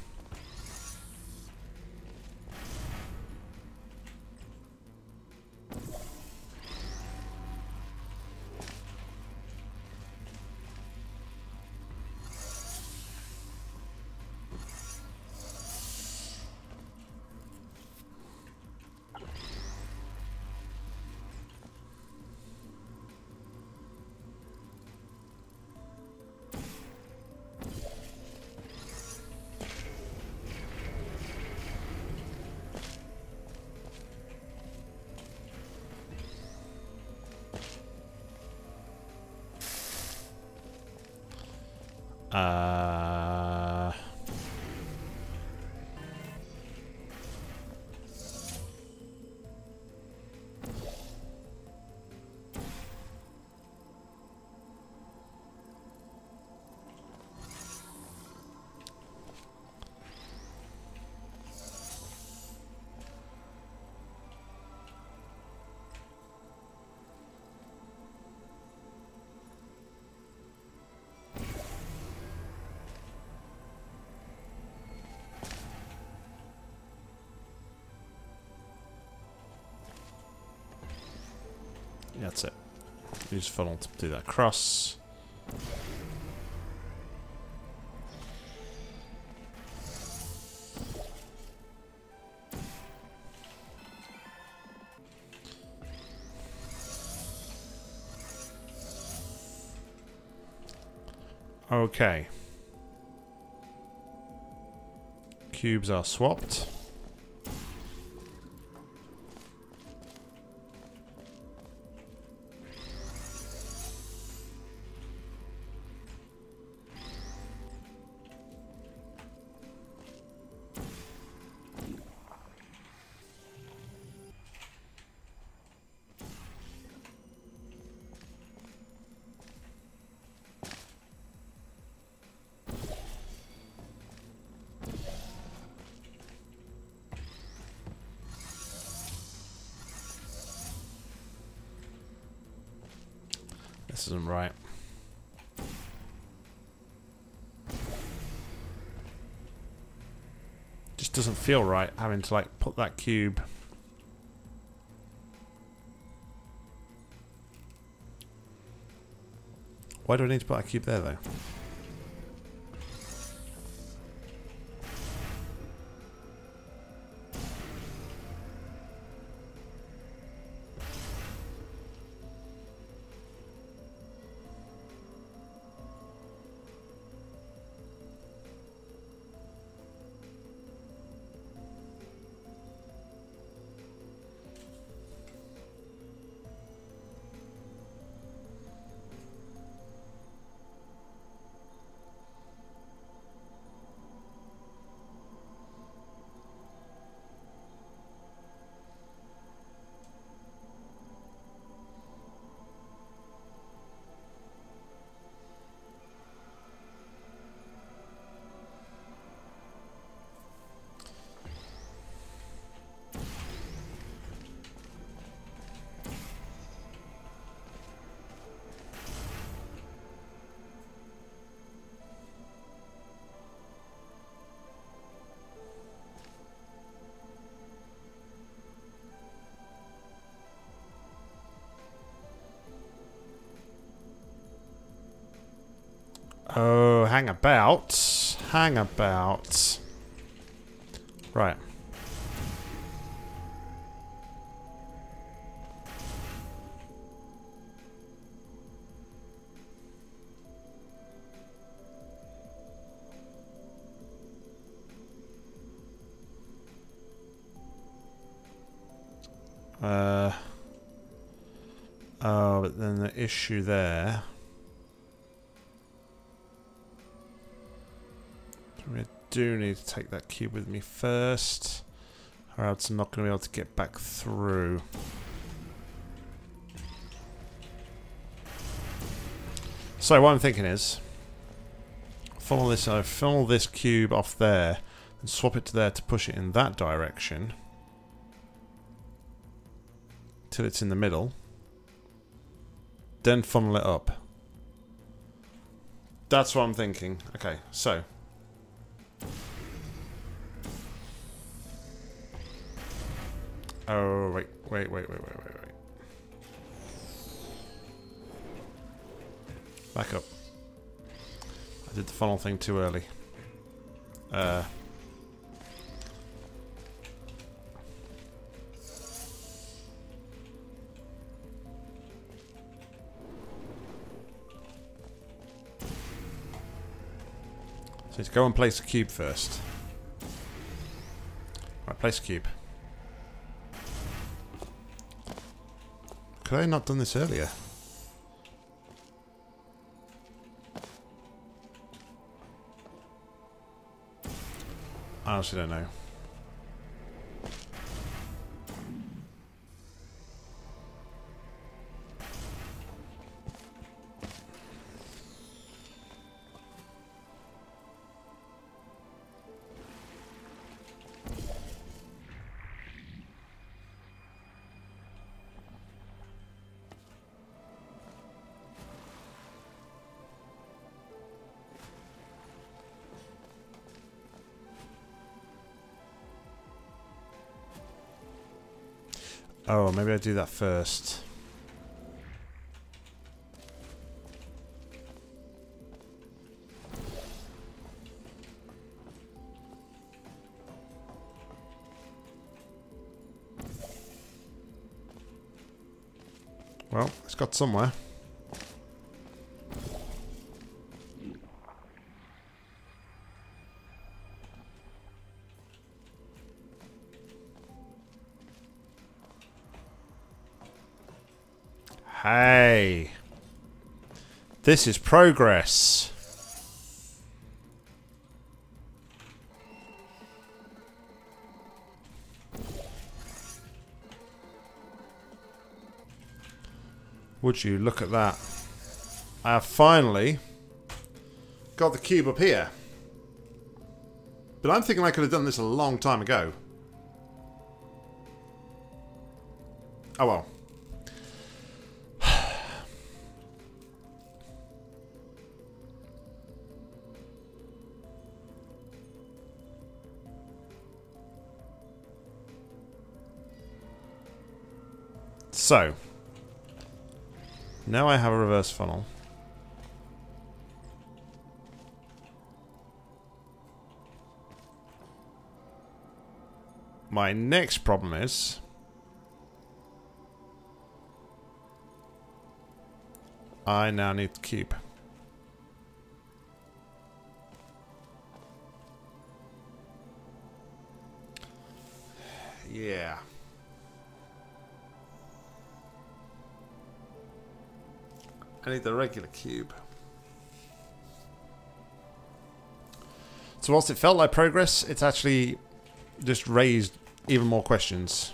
Uh, That's it. Use funnel to do that cross. Okay. Cubes are swapped. This isn't right. Just doesn't feel right having to like put that cube . Why do I need to put that cube there though? Oh, hang about. Hang about. Right. Uh, oh, but then the issue there. I do need to take that cube with me first, or else I'm not going to be able to get back through. So what I'm thinking is, funnel this, uh, funnel this cube off there, and swap it to there to push it in that direction. Till it's in the middle, then funnel it up. That's what I'm thinking. Okay, so oh wait, wait, wait, wait, wait, wait, wait. Back up. I did the funnel thing too early. Uh. So let's go and place a cube first. Right, place a cube. Could I have not done this earlier? I honestly don't know. Oh, maybe I do that first. Well, it's got somewhere. Hey, this is progress. Would you look at that? I have finally got the cube up here. But I'm thinking I could have done this a long time ago. Oh well. So, now I have a reverse funnel. My next problem is I now need to cube. Yeah. I need the regular cube. So whilst it felt like progress, it's actually just raised even more questions.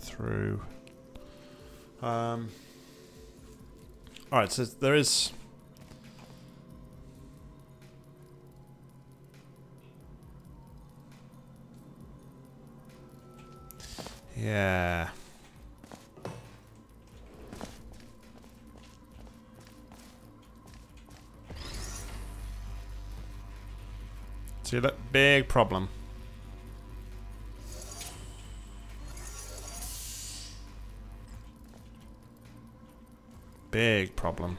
Through. Um, Alright, so there is Yeah. See that big problem. Big problem.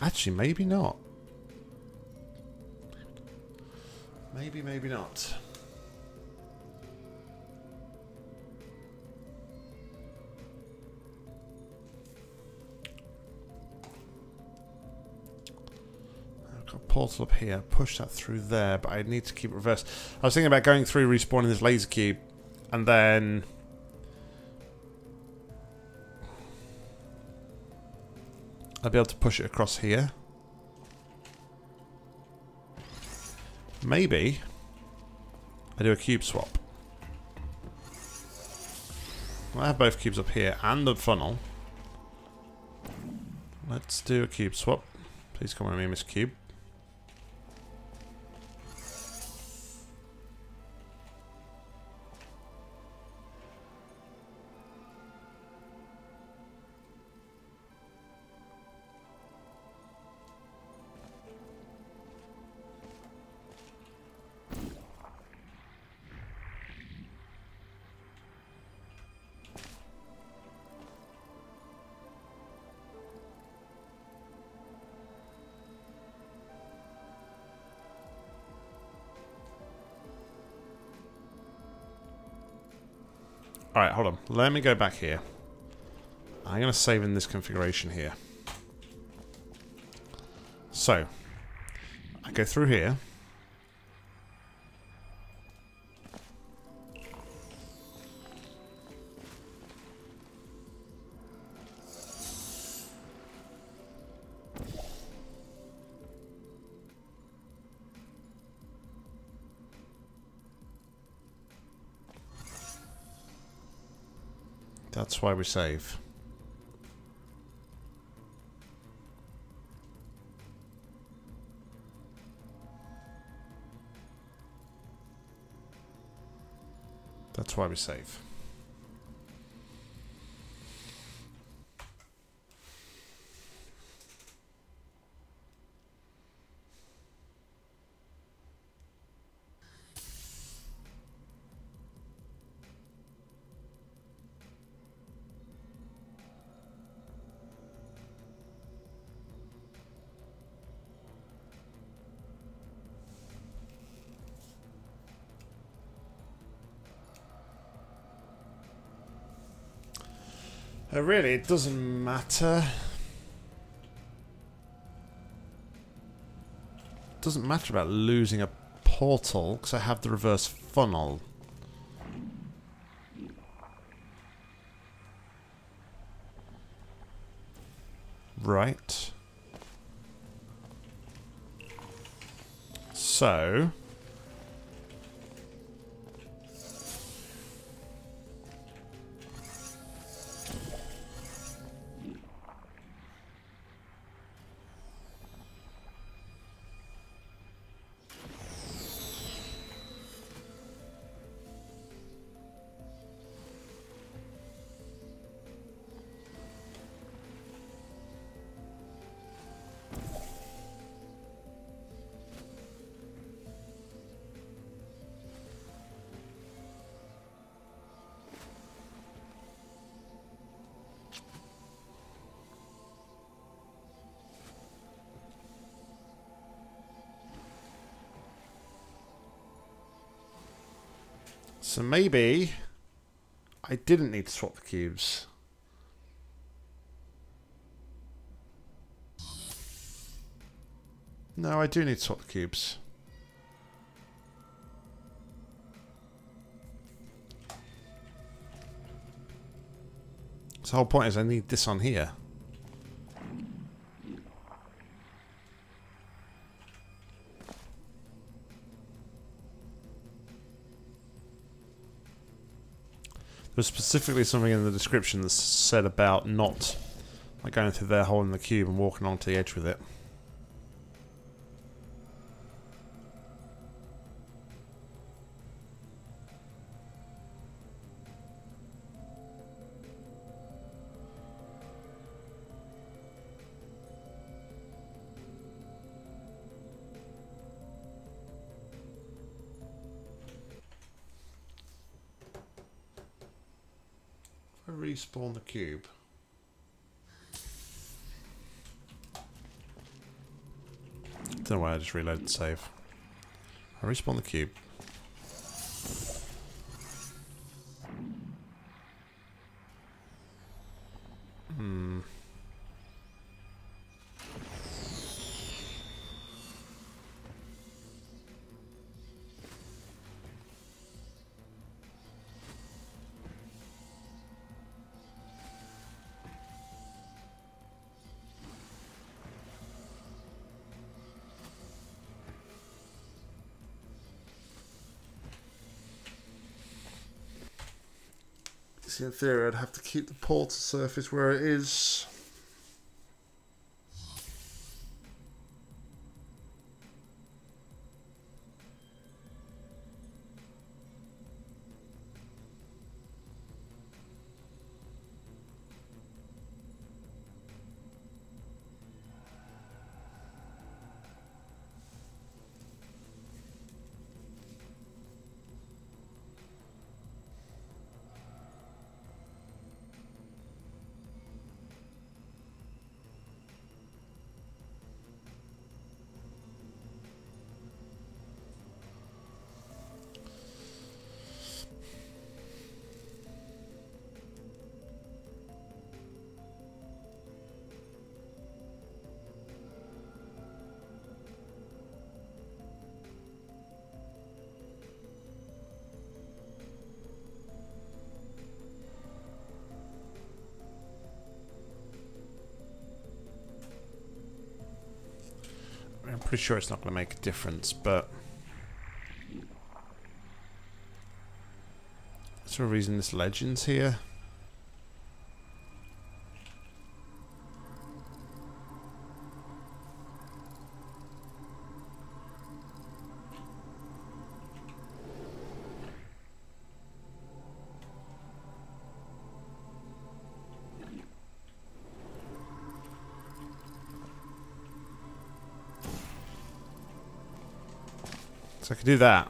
Actually, maybe not. Maybe, maybe not. I've got a portal up here. Push that through there, but I need to keep it reversed. I was thinking about going through, respawning this laser cube, and then... I'll be able to push it across here. Maybe I do a cube swap. I have both cubes up here and the funnel. Let's do a cube swap. Please come with me, Miss Cube. Alright, hold on. Let me go back here. I'm going to save in this configuration here. So, I go through here. That's why we save. That's why we save. Uh, really, it doesn't matter. It doesn't matter about losing a portal, because I have the reverse funnel. Right. So... So maybe I didn't need to swap the cubes. No, I do need to swap the cubes. So the whole point is I need this on here. There's specifically something in the description that said about not like going through their hole in the cube and walking onto the edge with it. respawn the cube. Don't know why I just reloaded and save. I respawn the cube. Hmm. In theory, I'd have to keep the portal surface where it is. Pretty sure it's not going to make a difference, but is there a reason this legend's here? So I could do that.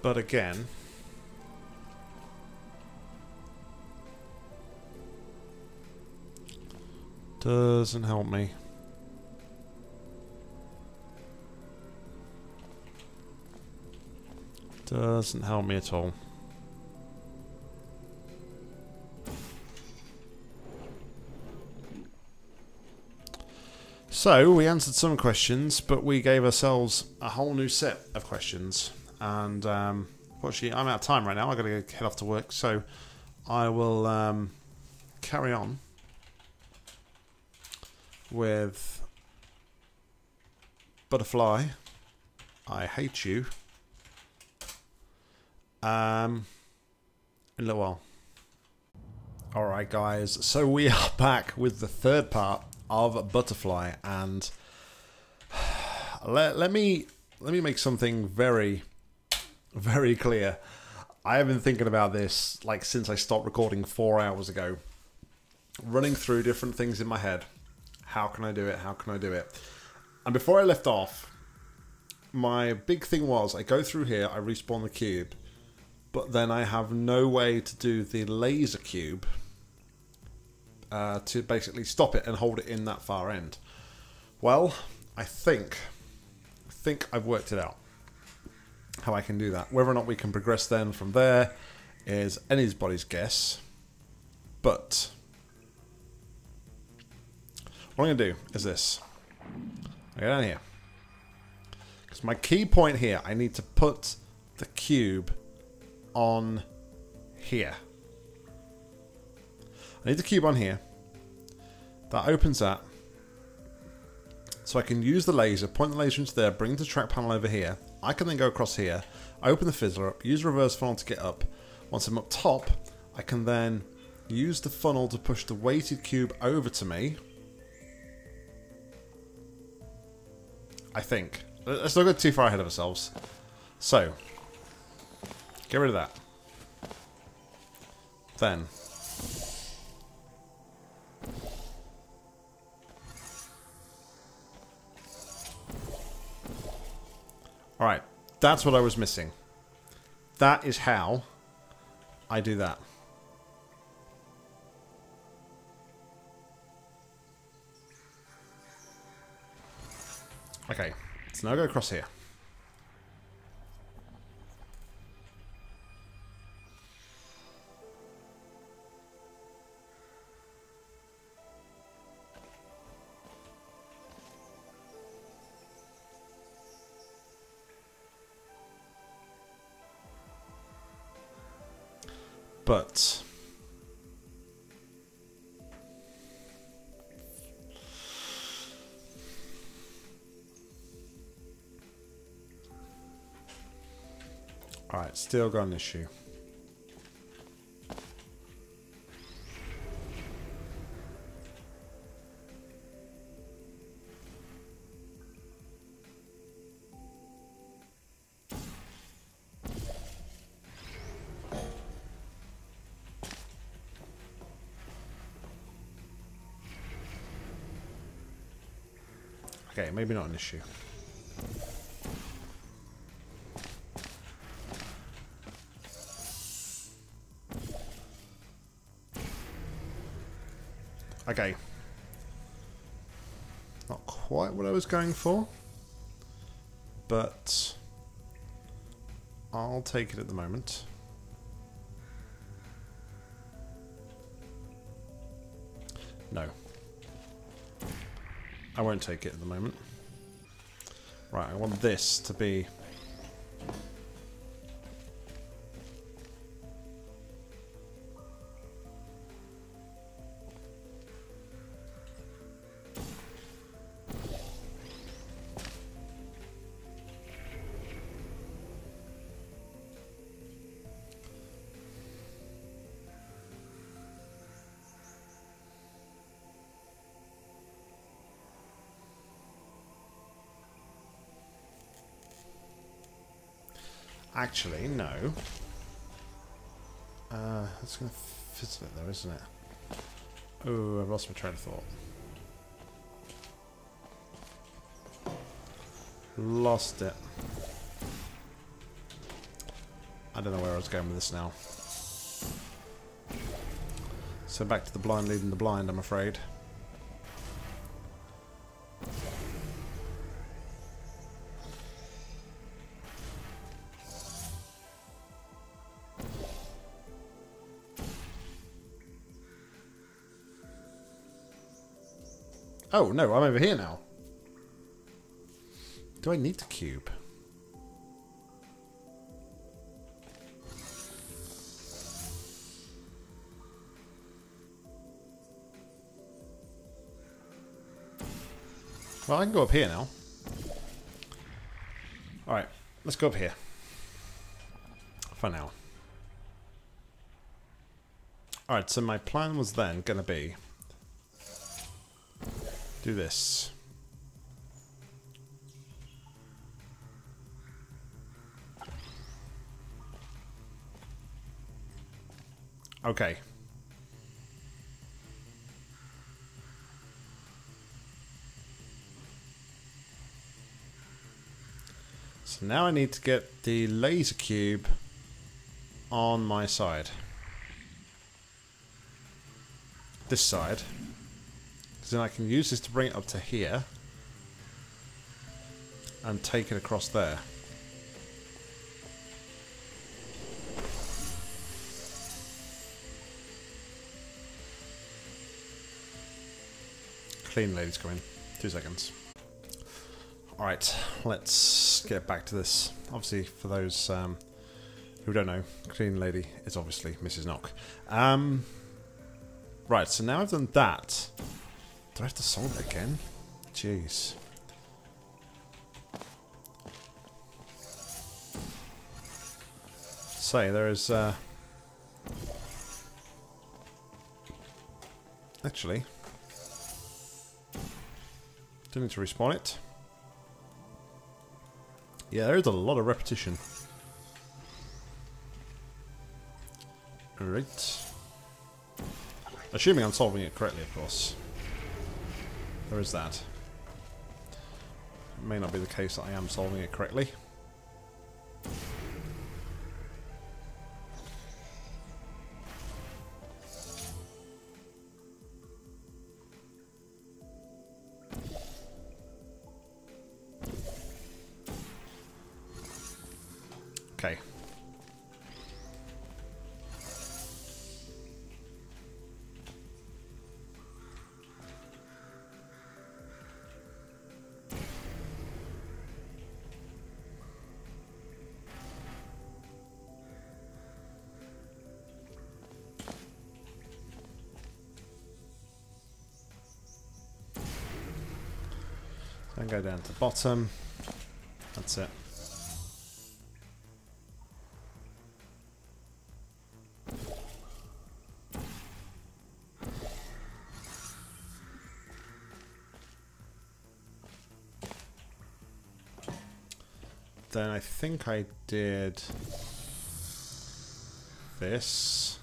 But again, doesn't help me. Doesn't help me at all. So, we answered some questions, but we gave ourselves a whole new set of questions. And, um, unfortunately, I'm out of time right now. I've got to head off to work, so I will um, carry on with Butterfly, I Hate You. Um, in a little while. Alright guys, so we are back with the third part of Butterfly, and let, let me let me make something very very clear. I have been thinking about this like since I stopped recording four hours ago, running through different things in my head. How can I do it? How can I do it? And before I left off, my big thing was I go through here, I respawn the cube. But then I have no way to do the laser cube uh, to basically stop it and hold it in that far end. Well, I think, I think I've worked it out how I can do that. Whether or not we can progress then from there is anybody's guess. But what I'm going to do is this. I go down here. Because my key point here, I need to put the cube on here. I need the cube on here. That opens that. So I can use the laser, point the laser into there, bring the track panel over here. I can then go across here, open the fizzler up, use reverse funnel to get up. Once I'm up top, I can then use the funnel to push the weighted cube over to me. I think. Let's not go too far ahead of ourselves. So, get rid of that. Then, Alright, that's what I was missing. That is how I do that. Okay, so now I go across here. But all right, still got an issue. Okay, maybe not an issue. Okay. Not quite what I was going for, but I'll take it at the moment. No. I won't take it at the moment. Right, I want this to be... Actually, no. Uh, that's going to fit it though, isn't it? Oh, I've lost my train of thought. Lost it. I don't know where I was going with this now. So back to the blind leading the blind, I'm afraid. Oh, no, I'm over here now. Do I need the cube? Well, I can go up here now. Alright, let's go up here. For now. Alright, so my plan was then going to be... do this. Okay. So now I need to get the laser cube on my side. This side. Then I can use this to bring it up to here and take it across there. Clean lady's coming. Two seconds. Alright, let's get back to this. Obviously, for those um, who don't know, clean lady is obviously Missus Nock. Um, right, so now I've done that. Do I have to solve it again? Jeez. Say, there is... Uh... Actually... don't need to respawn it. Yeah, there is a lot of repetition. Alright. Assuming I'm solving it correctly, of course. There is that. It may not be the case that I am solving it correctly. Okay. Then go down to the bottom. That's it. Then I think I did this.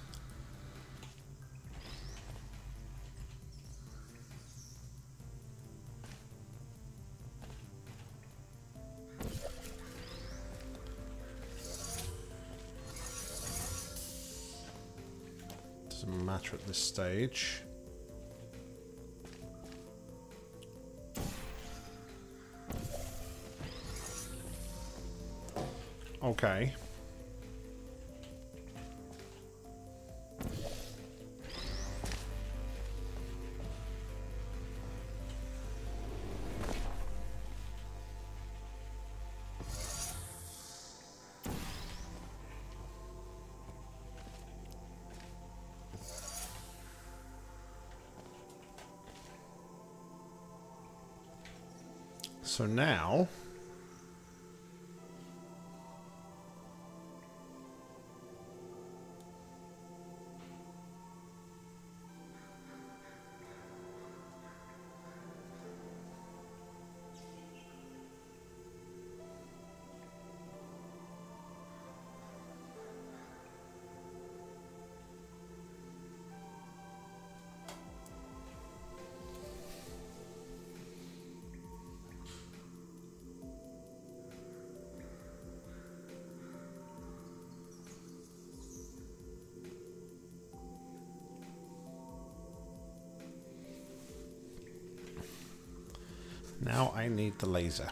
Doesn't matter at this stage. Okay. So now... Now I need the laser.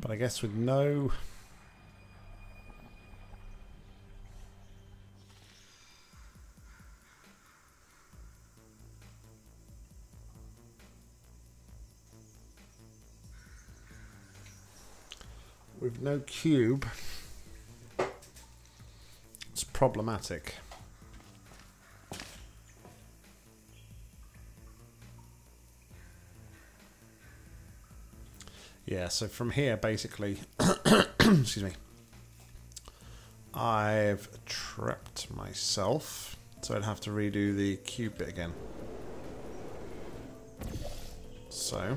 But I guess with no... With no cube, it's problematic. Yeah, so from here, basically, excuse me, I've trapped myself, so I'd have to redo the cube bit again. So...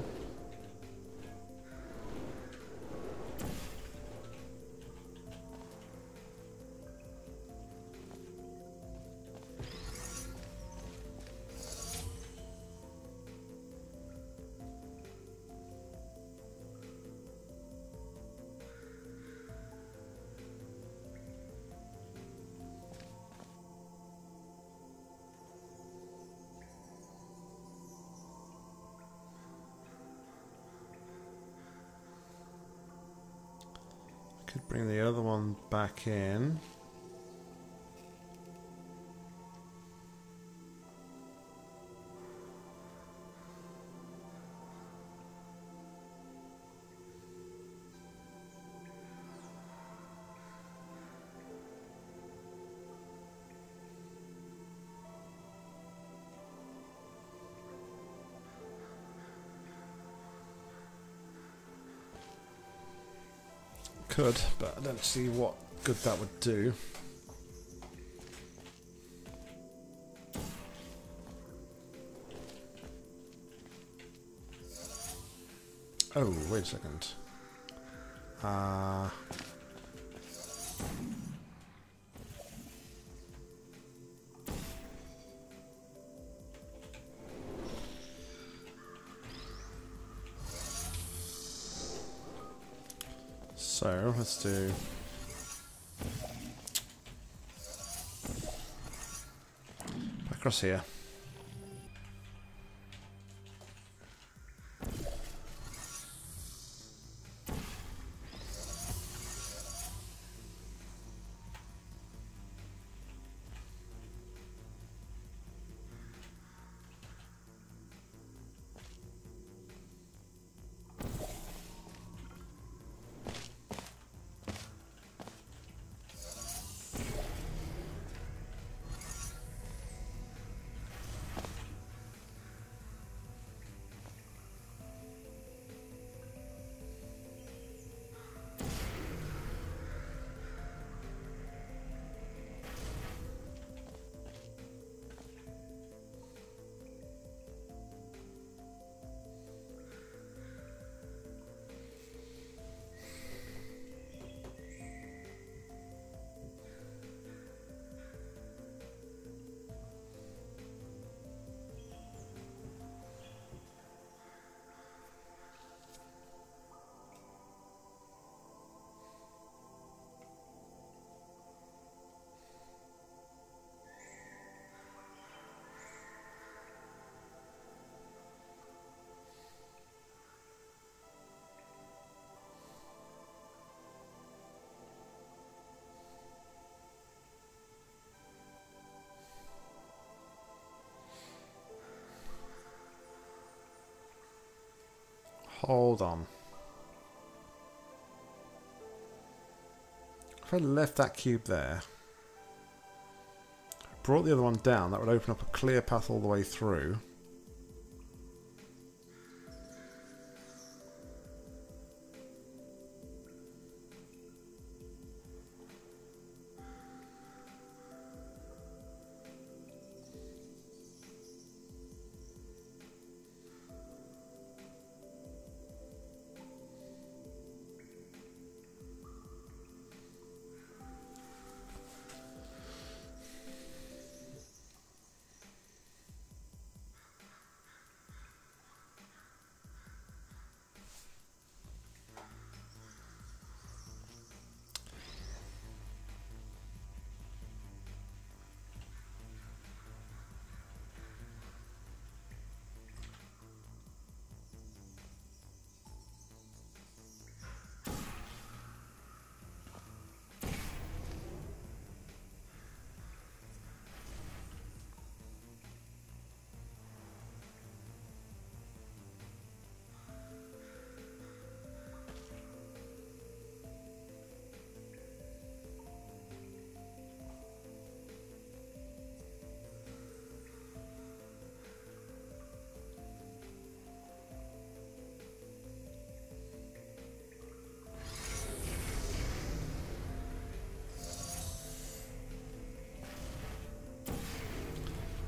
could bring the other one back in. Could, but I don't see what good that would do. Oh, wait a second. Uh, So let's do back across here. Hold on. If I left that cube there, brought the other one down, that would open up a clear path all the way through.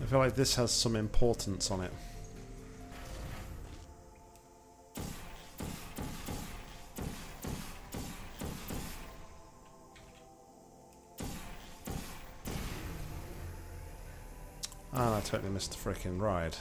I feel like this has some importance on it. Ah, I totally missed the frickin' ride.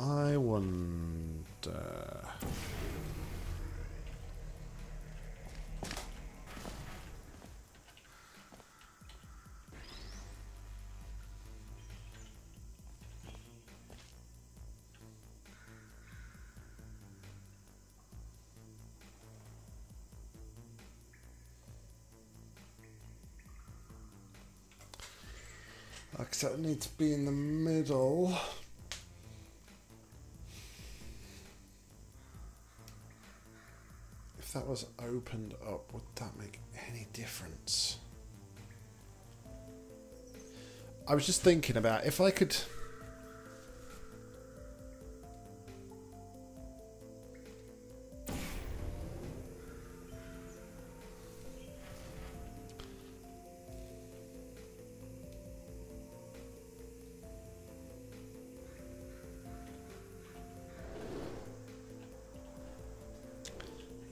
I wonder... that need to be in the middle. If that was opened up, would that make any difference? I was just thinking about if I could...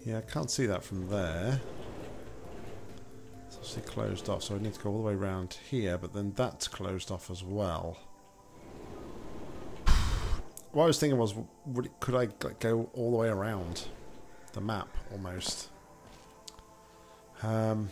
Yeah, I can't see that from there. It's actually closed off, so I need to go all the way around here, but then that's closed off as well. What I was thinking was, would it, could I like, go all the way around the map, almost? Um...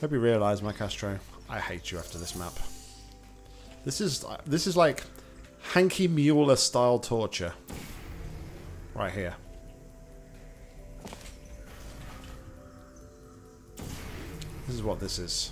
Hope you realise, Mikeastro, I hate you after this map. This is this is like Hanky Mueller style torture, right here. This is what this is.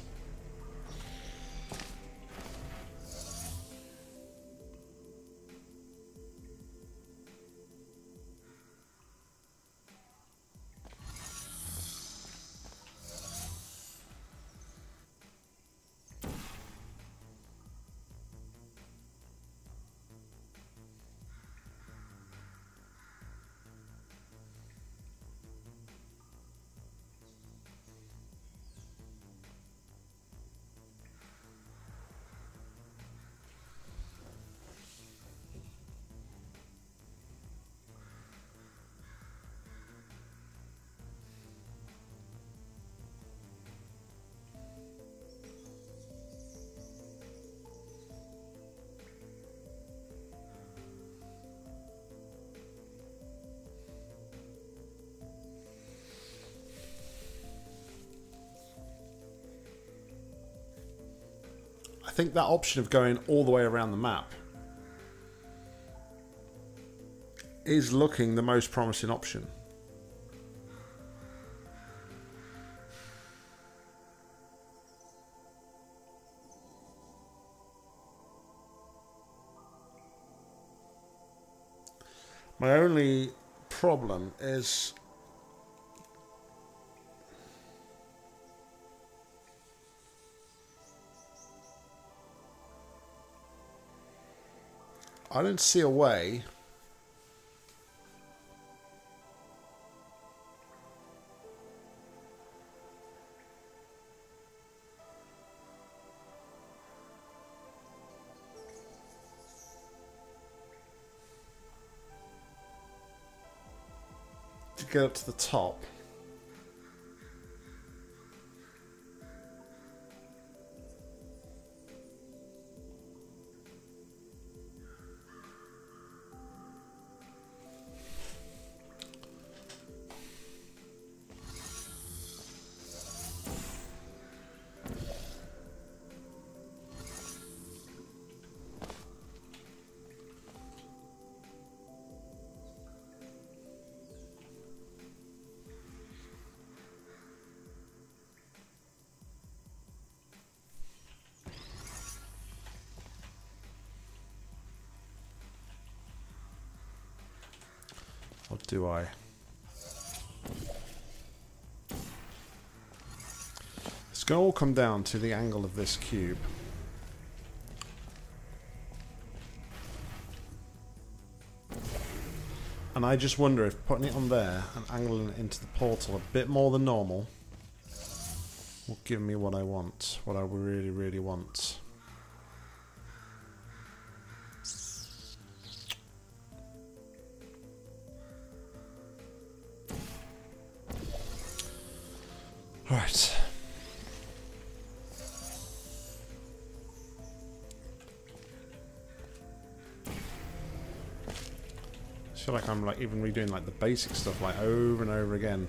I think that option of going all the way around the map is looking the most promising option. My only problem is I don't see a way to get up to the top. Or do I? It's going to all come down to the angle of this cube. And I just wonder if putting it on there and angling it into the portal a bit more than normal will give me what I want, what I really, really want. Alright. I feel like I'm like even redoing like the basic stuff like over and over again.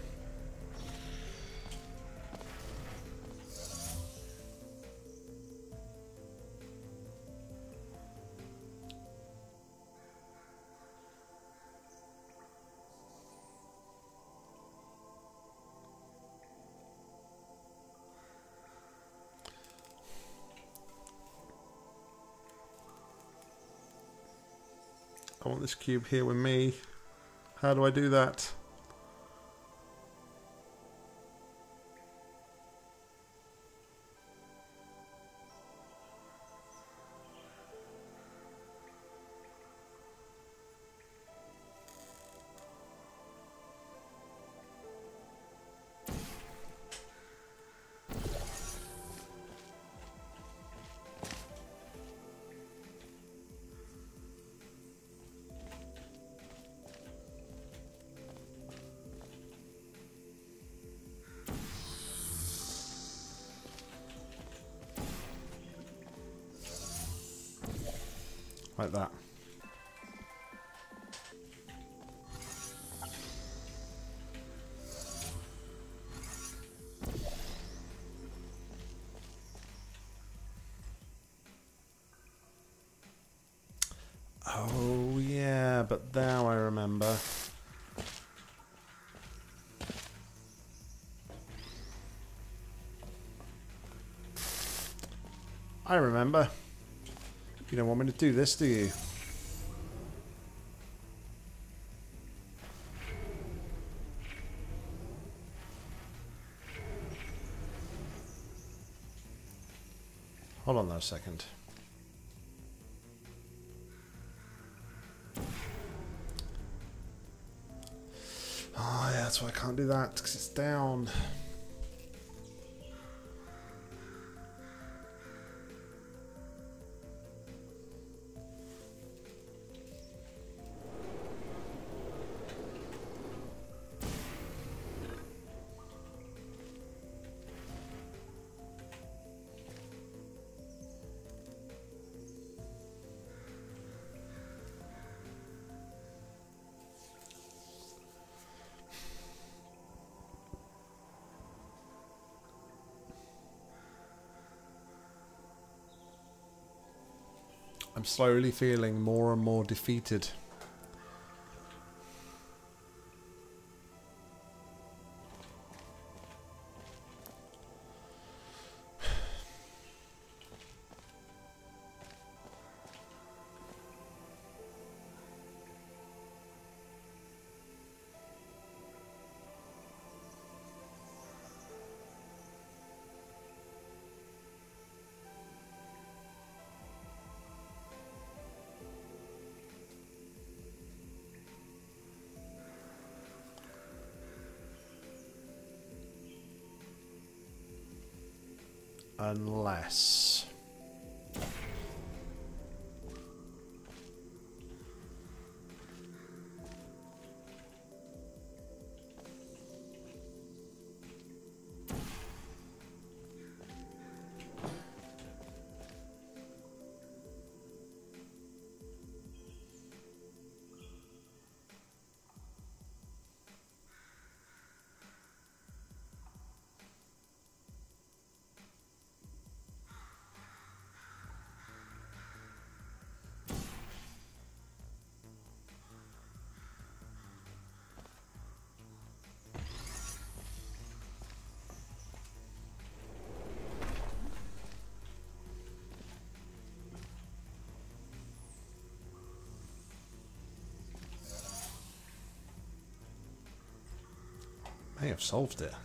I want this cube here with me. How do I do that? Like that. Oh yeah, but now I remember. I remember. You don't want me to do this, do you? Hold on there a second. Oh yeah, that's why I can't do that, because it's down. I'm slowly feeling more and more defeated. Unless... may have solved it. I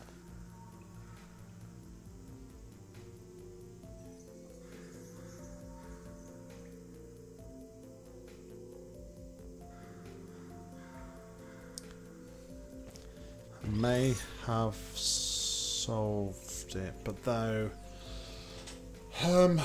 may have solved it, but though, um.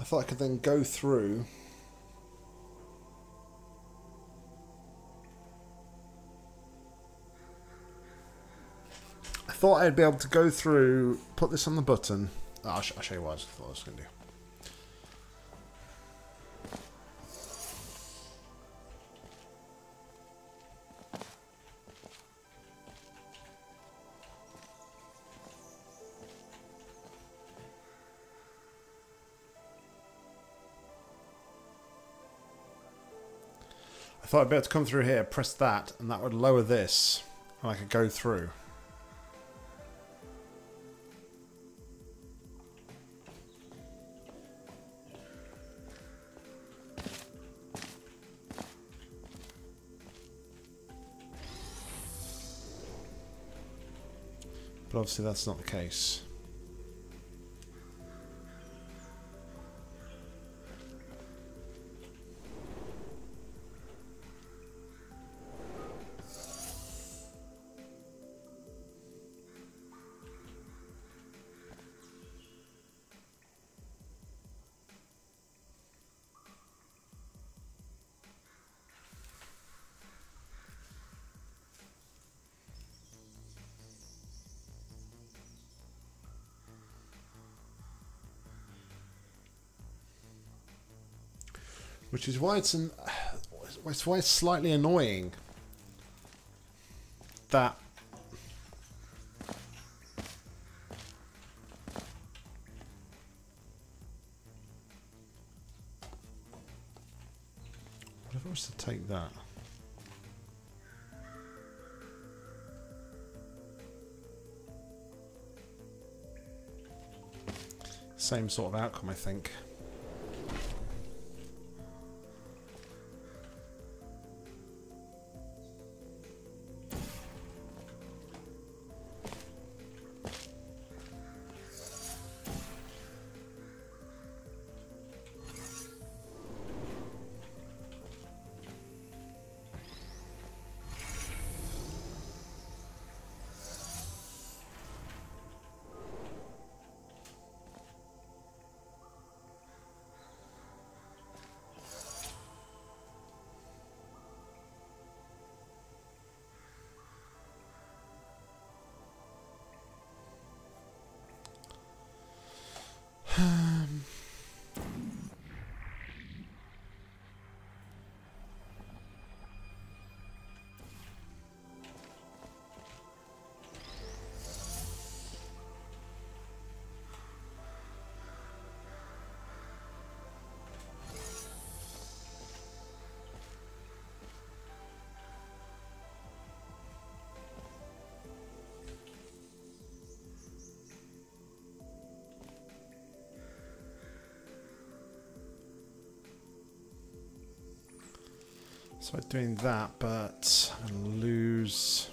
I thought I could then go through. I thought I'd be able to go through, put this on the button. Oh, I'll, sh I'll show you what I thought I was going to do. I thought I'd be able to come through here, press that, and that would lower this, and I could go through. But obviously that's not the case. Which is why it's, an, it's why it's slightly annoying that what if I was to take that? Same sort of outcome, I think. So I'm doing that, but I lose.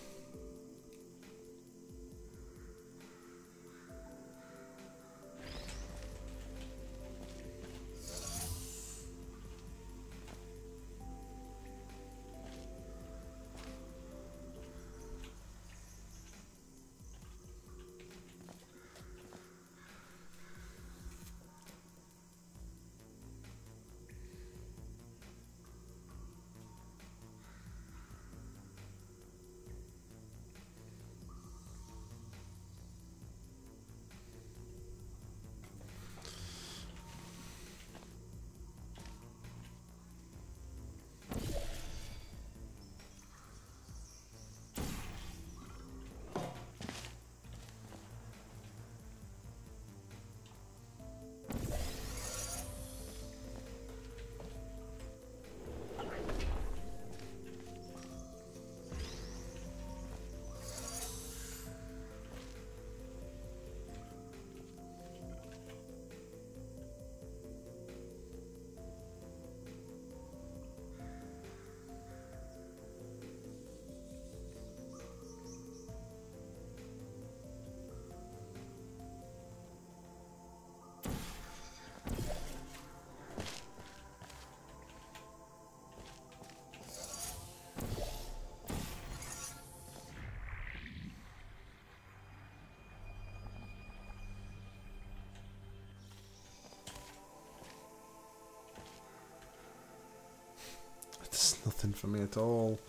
anything for me at all.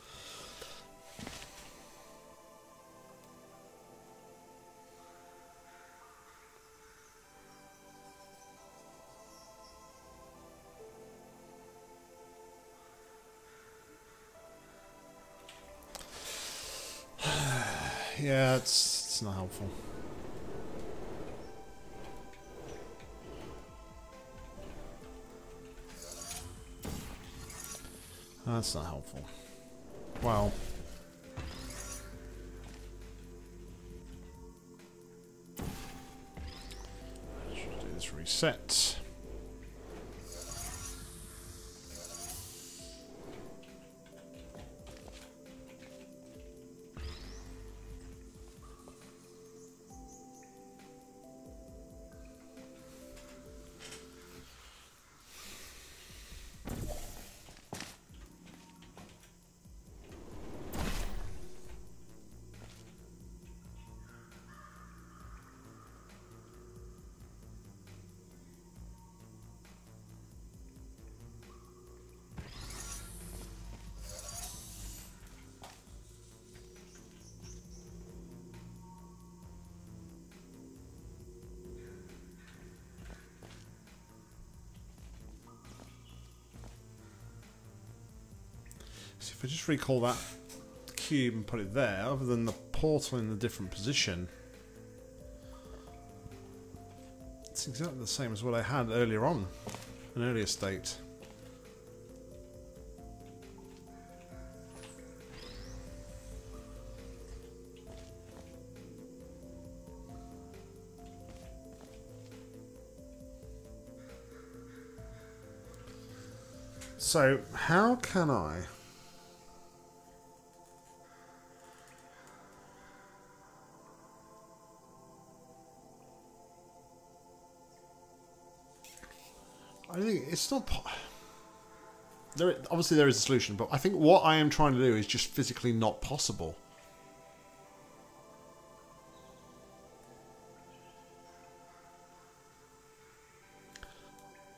Yeah, it's, it's not helpful. That's not helpful. Wow. I should do this reset. So if I just recall that cube and put it there, other than the portal in a different position, it's exactly the same as what I had earlier on, an earlier state. So how can I... I think it's not... There, obviously there is a solution, but I think what I am trying to do is just physically not possible.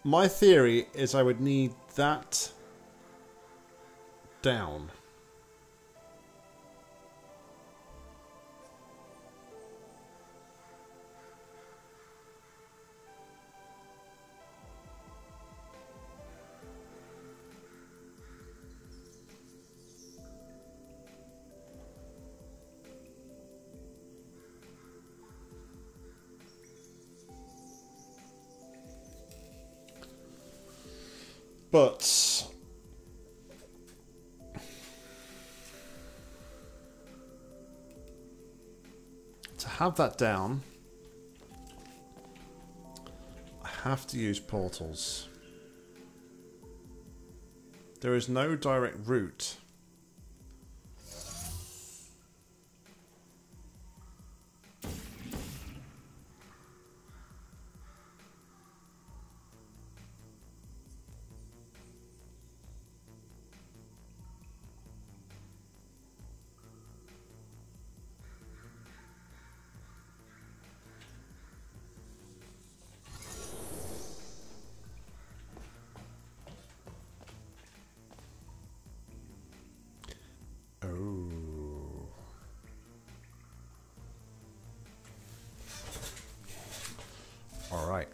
My theory is I would need that down. But to have that down, I have to use portals. There is no direct route.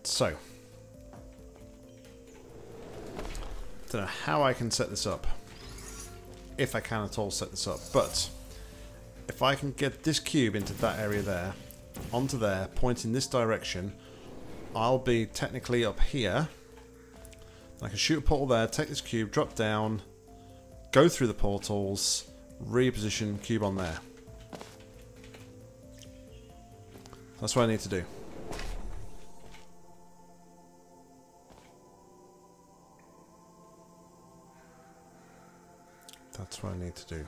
So, don't know how I can set this up, if I can at all set this up, but if I can get this cube into that area there, onto there, pointing this direction, I'll be technically up here. I can shoot a portal there, take this cube, drop down, go through the portals, reposition cube on there. That's what I need to do. That's what I need to do.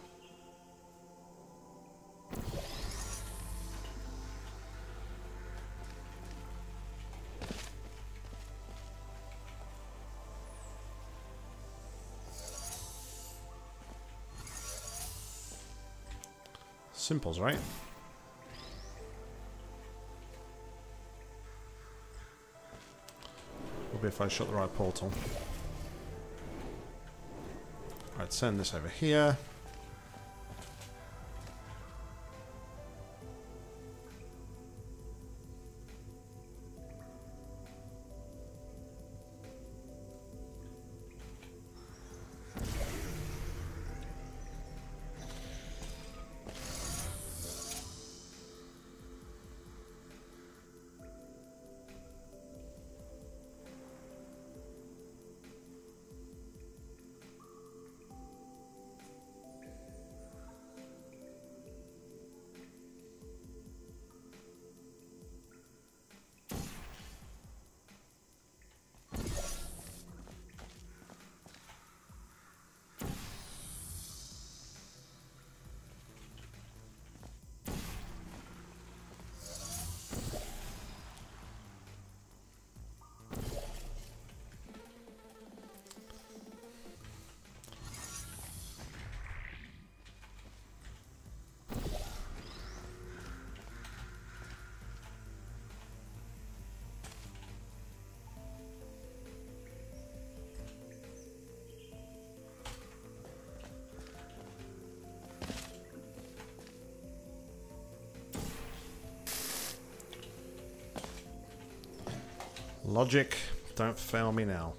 Simples, right? Probably if I shot the right portal. Alright, send this over here. Logic, don't fail me now.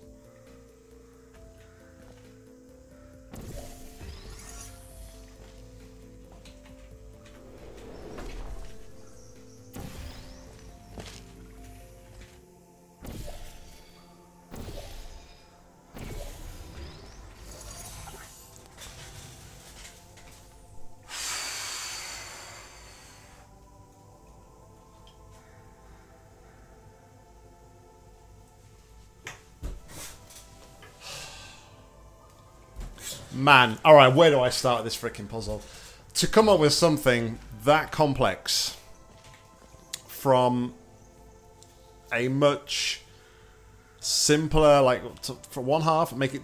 Man, alright, where do I start this freaking puzzle? To come up with something that complex from a much simpler, like, to, for one half, make it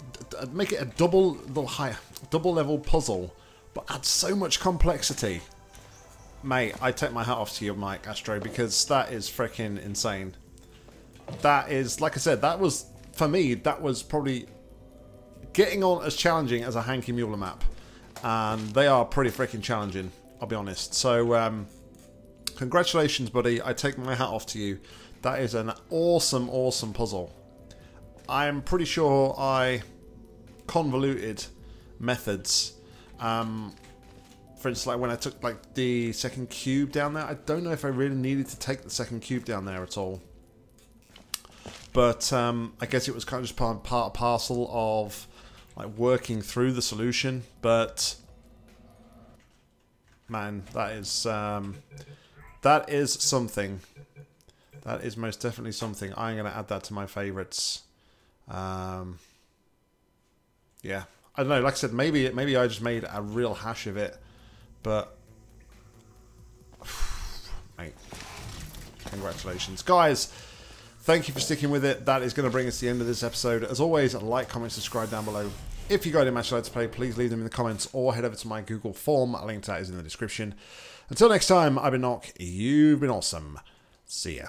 make it a double little higher, double level puzzle, but add so much complexity. Mate, I take my hat off to you, Mikeastro, because that is freaking insane. That is, like I said, that was, for me, that was probably getting on as challenging as a Hanky Mueller map, and they are pretty freaking challenging, I'll be honest. So um, congratulations, buddy. I take my hat off to you. That is an awesome, awesome puzzle. I am pretty sure I convoluted methods. Um, for instance, like when I took like the second cube down there, I don't know if I really needed to take the second cube down there at all. But um, I guess it was kind of just part, part and parcel of like working through the solution, but man, that is um, that is something. That is most definitely something. I'm going to add that to my favorites. Um, yeah, I don't know. Like I said, maybe maybe I just made a real hash of it, but mate, congratulations, guys. Thank you for sticking with it. That is going to bring us to the end of this episode. As always, like, comment, subscribe down below. If you got any match you'd like to play, please leave them in the comments or head over to my Google form. A link to that is in the description. Until next time, I've been Nock. You've been awesome. See ya.